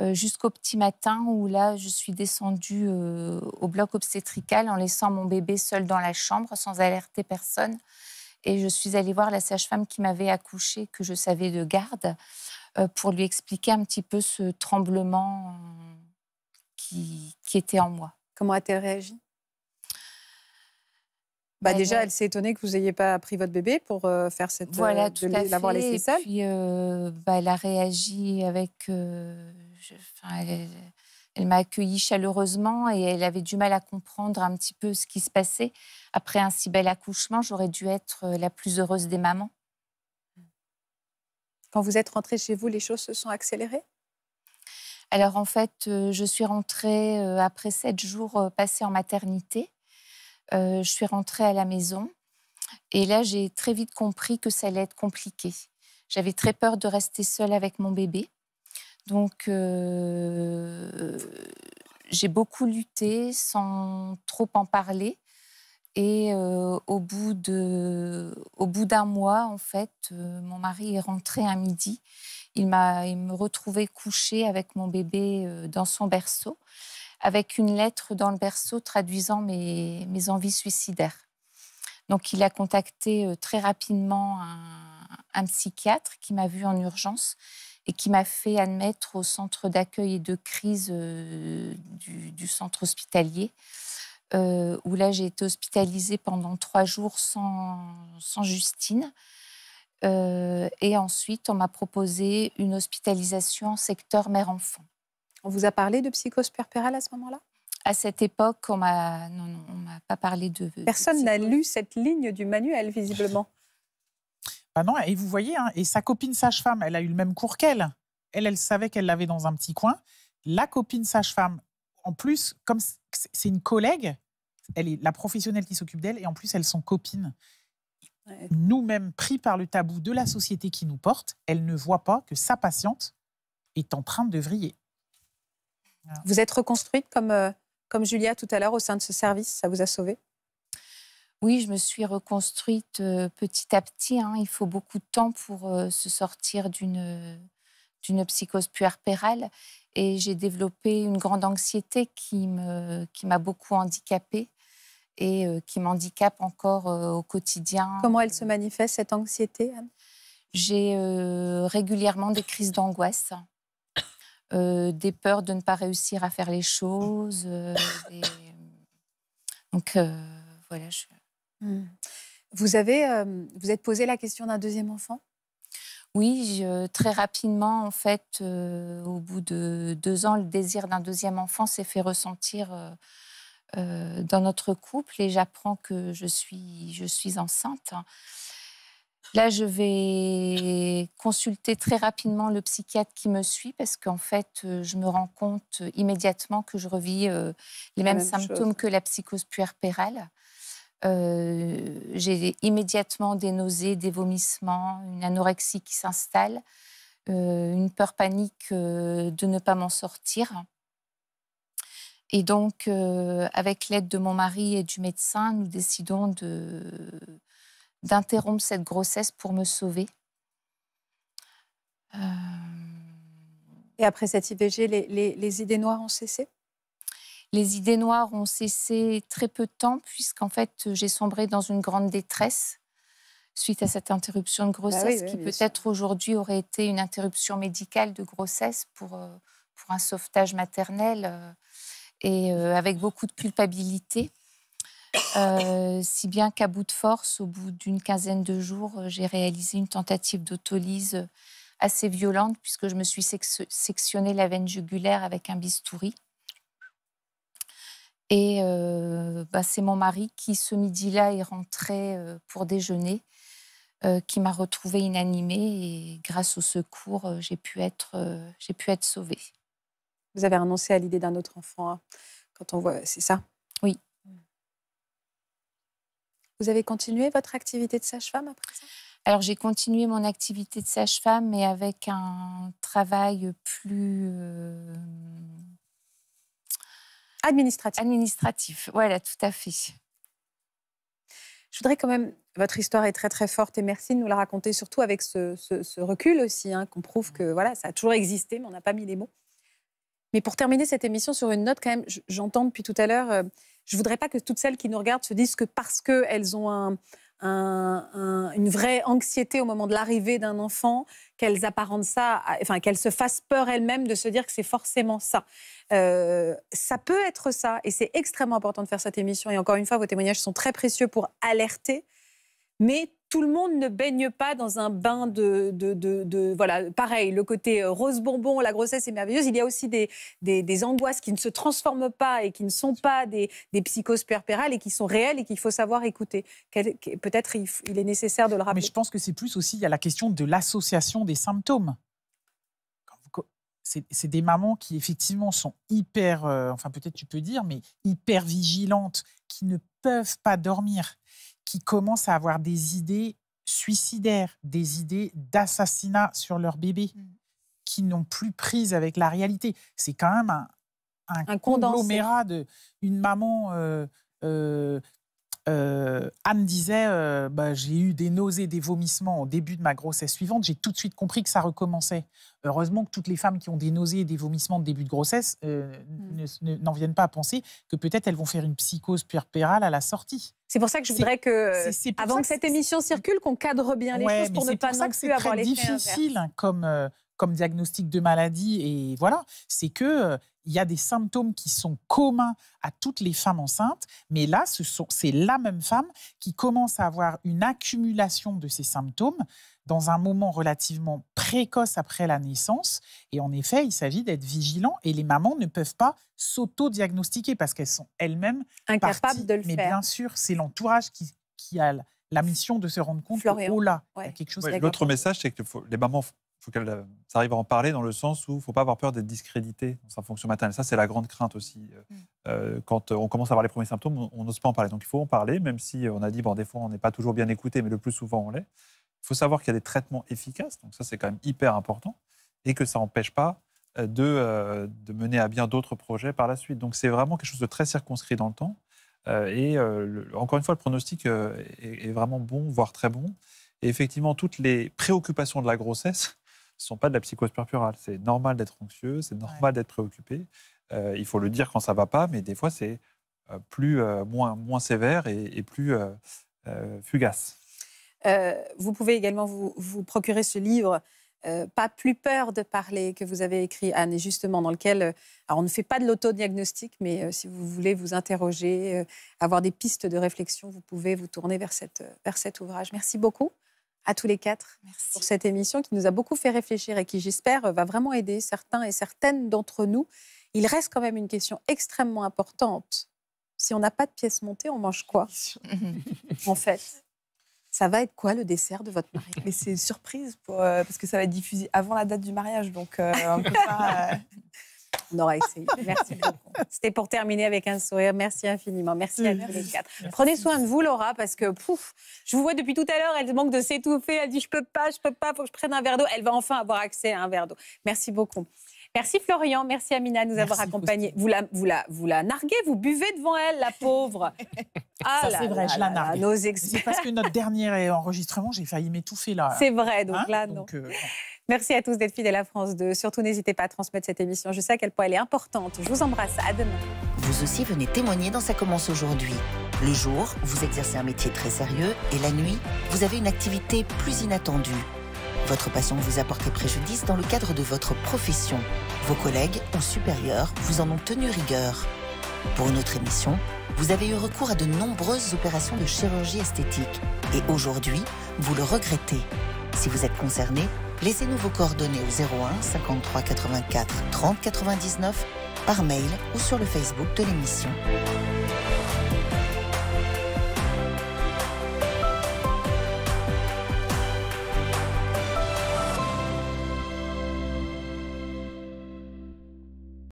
euh, jusqu'au petit matin où là, je suis descendue euh, au bloc obstétrical en laissant mon bébé seul dans la chambre, sans alerter personne. Et je suis allée voir la sage-femme qui m'avait accouchée, que je savais de garde, euh, pour lui expliquer un petit peu ce tremblement qui, qui était en moi. Comment a-t-elle réagi? bah, elle Déjà, a... elle s'est étonnée que vous n'ayez pas pris votre bébé pour euh, faire cette... Voilà, euh, tout de à l'avoir laissé seule. Et puis, euh, bah, elle a réagi avec... Euh, je, enfin, elle elle m'a accueillie chaleureusement et elle avait du mal à comprendre un petit peu ce qui se passait. Après un si bel accouchement, j'aurais dû être la plus heureuse des mamans. Quand vous êtes rentrée chez vous, les choses se sont accélérées? Alors en fait, je suis rentrée après sept jours passés en maternité. Je suis rentrée à la maison et là, j'ai très vite compris que ça allait être compliqué. J'avais très peur de rester seule avec mon bébé. Donc, euh, j'ai beaucoup lutté sans trop en parler. Et euh, au bout de, au bout d'un mois, en fait, euh, mon mari est rentré à midi. Il m'a, il me retrouvait couchée avec mon bébé euh, dans son berceau, avec une lettre dans le berceau traduisant mes, mes envies suicidaires. Donc, il a contacté euh, très rapidement un, un psychiatre qui m'a vue en urgence et qui m'a fait admettre au centre d'accueil et de crise euh, du, du centre hospitalier. Euh, où là, j'ai été hospitalisée pendant trois jours sans, sans Justine. Euh, et ensuite, on m'a proposé une hospitalisation en secteur mère-enfant. On vous a parlé de psychose puerpérale à ce moment-là? À cette époque, on m'a, non, non, on m'a pas parlé de... Personne n'a lu cette ligne du manuel, visiblement. Ben non, et vous voyez, hein, et sa copine sage-femme, elle a eu le même cours qu'elle. Elle, elle savait qu'elle l'avait dans un petit coin. La copine sage-femme, en plus, comme c'est une collègue, elle est la professionnelle qui s'occupe d'elle, et en plus, elles sont copines. Ouais. Nous-mêmes, pris par le tabou de la société qui nous porte, elle ne voit pas que sa patiente est en train de vriller. Voilà. Vous êtes reconstruite comme, euh, comme Julia tout à l'heure au sein de ce service, ça vous a sauvée? Oui, je me suis reconstruite euh, petit à petit. Hein. Il faut beaucoup de temps pour euh, se sortir d'une... Euh... d'une psychose puerpérale, et j'ai développé une grande anxiété qui me, qui m'a beaucoup handicapée et euh, qui m'handicape encore euh, au quotidien. Comment elle se manifeste, cette anxiété, Anne? J'ai euh, régulièrement des crises d'angoisse, euh, des peurs de ne pas réussir à faire les choses. Euh, et... Donc, euh, voilà. Je... Vous, avez, euh, vous êtes posé la question d'un deuxième enfant? Oui, je, très rapidement, en fait, euh, au bout de deux ans, le désir d'un deuxième enfant s'est fait ressentir euh, euh, dans notre couple, et j'apprends que je suis, je suis enceinte. Là, je vais consulter très rapidement le psychiatre qui me suit, parce qu'en fait, je me rends compte immédiatement que je revis euh, les mêmes symptômes que la psychose puerpérale. Euh, j'ai immédiatement des nausées, des vomissements, une anorexie qui s'installe, euh, une peur panique euh, de ne pas m'en sortir. Et donc, euh, avec l'aide de mon mari et du médecin, nous décidons de, d'interrompre cette grossesse pour me sauver. Euh... Et après cette I V G, les, les, les idées noires ont cessé? Les idées noires ont cessé très peu de temps, puisqu'en fait, j'ai sombré dans une grande détresse suite à cette interruption de grossesse, bah oui, oui, qui peut-être aujourd'hui aurait été une interruption médicale de grossesse pour, pour un sauvetage maternel, et avec beaucoup de culpabilité. Euh, si bien qu'à bout de force, au bout d'une quinzaine de jours, j'ai réalisé une tentative d'autolyse assez violente, puisque je me suis sectionné la veine jugulaire avec un bistouri. Et euh, bah, c'est mon mari qui, ce midi-là, est rentré euh, pour déjeuner, euh, qui m'a retrouvée inanimée. Et grâce au secours, euh, j'ai pu être, euh, j'ai pu être sauvée. Vous avez renoncé à l'idée d'un autre enfant, hein, quand on voit, c'est ça? Oui. Vous avez continué votre activité de sage-femme après ça? Alors, j'ai continué mon activité de sage-femme, mais avec un travail plus... Euh, Administratif. Administratif, voilà, tout à fait. Je voudrais quand même... Votre histoire est très, très forte, et merci de nous la raconter, surtout avec ce, ce, ce recul aussi, hein, qu'on prouve que voilà, ça a toujours existé, mais on n'a pas mis les mots. Mais pour terminer cette émission sur une note, quand même, j'entends depuis tout à l'heure, euh, je ne voudrais pas que toutes celles qui nous regardent se disent que parce qu'elles ont un, un, un, une vraie anxiété au moment de l'arrivée d'un enfant, qu'elles apparentent ça, à, enfin, qu'elles se fassent peur elles-mêmes de se dire que c'est forcément ça. Euh, ça peut être ça, et c'est extrêmement important de faire cette émission, et encore une fois, vos témoignages sont très précieux pour alerter, mais tout le monde ne baigne pas dans un bain de... de, de, de voilà, pareil, le côté rose bonbon, la grossesse est merveilleuse, il y a aussi des, des, des angoisses qui ne se transforment pas et qui ne sont pas des, des psychoses puerpérales et qui sont réelles et qu'il faut savoir écouter. Peut-être il, il est nécessaire de le rappeler. Mais je pense que c'est plus aussi, il y a la question de l'association des symptômes. C'est des mamans qui, effectivement, sont hyper, euh, enfin peut-être tu peux dire, mais hyper vigilantes, qui ne peuvent pas dormir, qui commencent à avoir des idées suicidaires, des idées d'assassinat sur leur bébé, mmh. qui n'ont plus prise avec la réalité. C'est quand même un, un, un conglomérat de une maman. Euh, euh, euh, Anne disait euh, bah, j'ai eu des nausées, des vomissements au début de ma grossesse suivante. J'ai tout de suite compris que ça recommençait. Heureusement que toutes les femmes qui ont des nausées et des vomissements de début de grossesse euh, mmh. n'en viennent pas à penser que peut-être elles vont faire une psychose puerpérale à la sortie. C'est pour ça que je voudrais que, c est, c est avant que, que cette émission circule, qu'on cadre bien les ouais, choses pour ne pas pour non plus avoir les faits inverses. C'est très difficile comme, euh, comme diagnostic de maladie. Et voilà, c'est qu'il euh, y a des symptômes qui sont communs à toutes les femmes enceintes. Mais là, c'est ce la même femme qui commence à avoir une accumulation de ces symptômes dans un moment relativement précoce après la naissance. Et en effet, il s'agit d'être vigilant. Et les mamans ne peuvent pas s'auto-diagnostiquer parce qu'elles sont elles-mêmes incapables de le faire. Mais bien sûr, c'est l'entourage qui, qui a la mission de se rendre compte que, oh là, il y a quelque chose. Ouais, l'autre message, c'est que faut, les mamans, il faut qu'elles arrivent à en parler dans le sens où il ne faut pas avoir peur d'être discrédité dans sa fonction maternelle. Ça, c'est la grande crainte aussi. Mmh. Euh, quand on commence à avoir les premiers symptômes, on n'ose pas en parler. Donc, il faut en parler, même si on a dit, bon, des fois, on n'est pas toujours bien écouté, mais le plus souvent, on l'est. Il faut savoir qu'il y a des traitements efficaces, donc ça c'est quand même hyper important, et que ça n'empêche pas de, euh, de mener à bien d'autres projets par la suite. Donc c'est vraiment quelque chose de très circonscrit dans le temps. Euh, et euh, le, encore une fois, le pronostic euh, est, est vraiment bon, voire très bon. Et effectivement, toutes les préoccupations de la grossesse ne sont pas de la psychose puerpérale. C'est normal d'être anxieux, c'est normal ouais. d'être préoccupé. Euh, il faut le dire quand ça ne va pas, mais des fois c'est euh, plus, euh, moins, moins sévère et, et plus euh, euh, fugace. Euh, vous pouvez également vous, vous procurer ce livre euh, « Pas plus peur de parler » que vous avez écrit, Anne, et justement dans lequel euh, alors on ne fait pas de l'autodiagnostic, mais euh, si vous voulez vous interroger, euh, avoir des pistes de réflexion, vous pouvez vous tourner vers, cette, vers cet ouvrage. Merci beaucoup à tous les quatre Merci. Pour cette émission qui nous a beaucoup fait réfléchir et qui, j'espère, va vraiment aider certains et certaines d'entre nous. Il reste quand même une question extrêmement importante. Si on n'a pas de pièces montées, on mange quoi en fait? Ça va être quoi le dessert de votre mari? Mais c'est une surprise pour, euh, parce que ça va être diffusé avant la date du mariage, donc euh, on peut pas, euh... on aura essayé. Merci beaucoup. C'était pour terminer avec un sourire. Merci infiniment. Merci à tous les quatre. Merci. Prenez soin de vous, Laura, parce que pouf, je vous vois depuis tout à l'heure. Elle manque de s'étouffer. Elle dit je peux pas, je peux pas. Faut que je prenne un verre d'eau. Elle va enfin avoir accès à un verre d'eau. Merci beaucoup. Merci Florian, merci Amina de nous merci avoir accompagnés. Vous la, vous, la, vous la narguez, vous buvez devant elle, la pauvre. Ah c'est vrai, là, je la nargue. Nos experts. Parce que notre dernier enregistrement, j'ai failli m'étouffer là. C'est vrai, donc hein là, non. Donc, euh... Merci à tous d'être fidèles à France deux. Surtout, n'hésitez pas à transmettre cette émission. Je sais à quel point elle est importante. Je vous embrasse, à demain. Vous aussi venez témoigner dans Ça commence aujourd'hui. Le jour, vous exercez un métier très sérieux et la nuit, vous avez une activité plus inattendue. Votre passion vous a porté préjudice dans le cadre de votre profession. Vos collègues ou supérieurs vous en ont tenu rigueur. Pour une autre émission, vous avez eu recours à de nombreuses opérations de chirurgie esthétique. Et aujourd'hui, vous le regrettez. Si vous êtes concerné, laissez-nous vos coordonnées au zéro un cinquante-trois quatre-vingt-quatre trente quatre-vingt-dix-neuf par mail ou sur le Facebook de l'émission.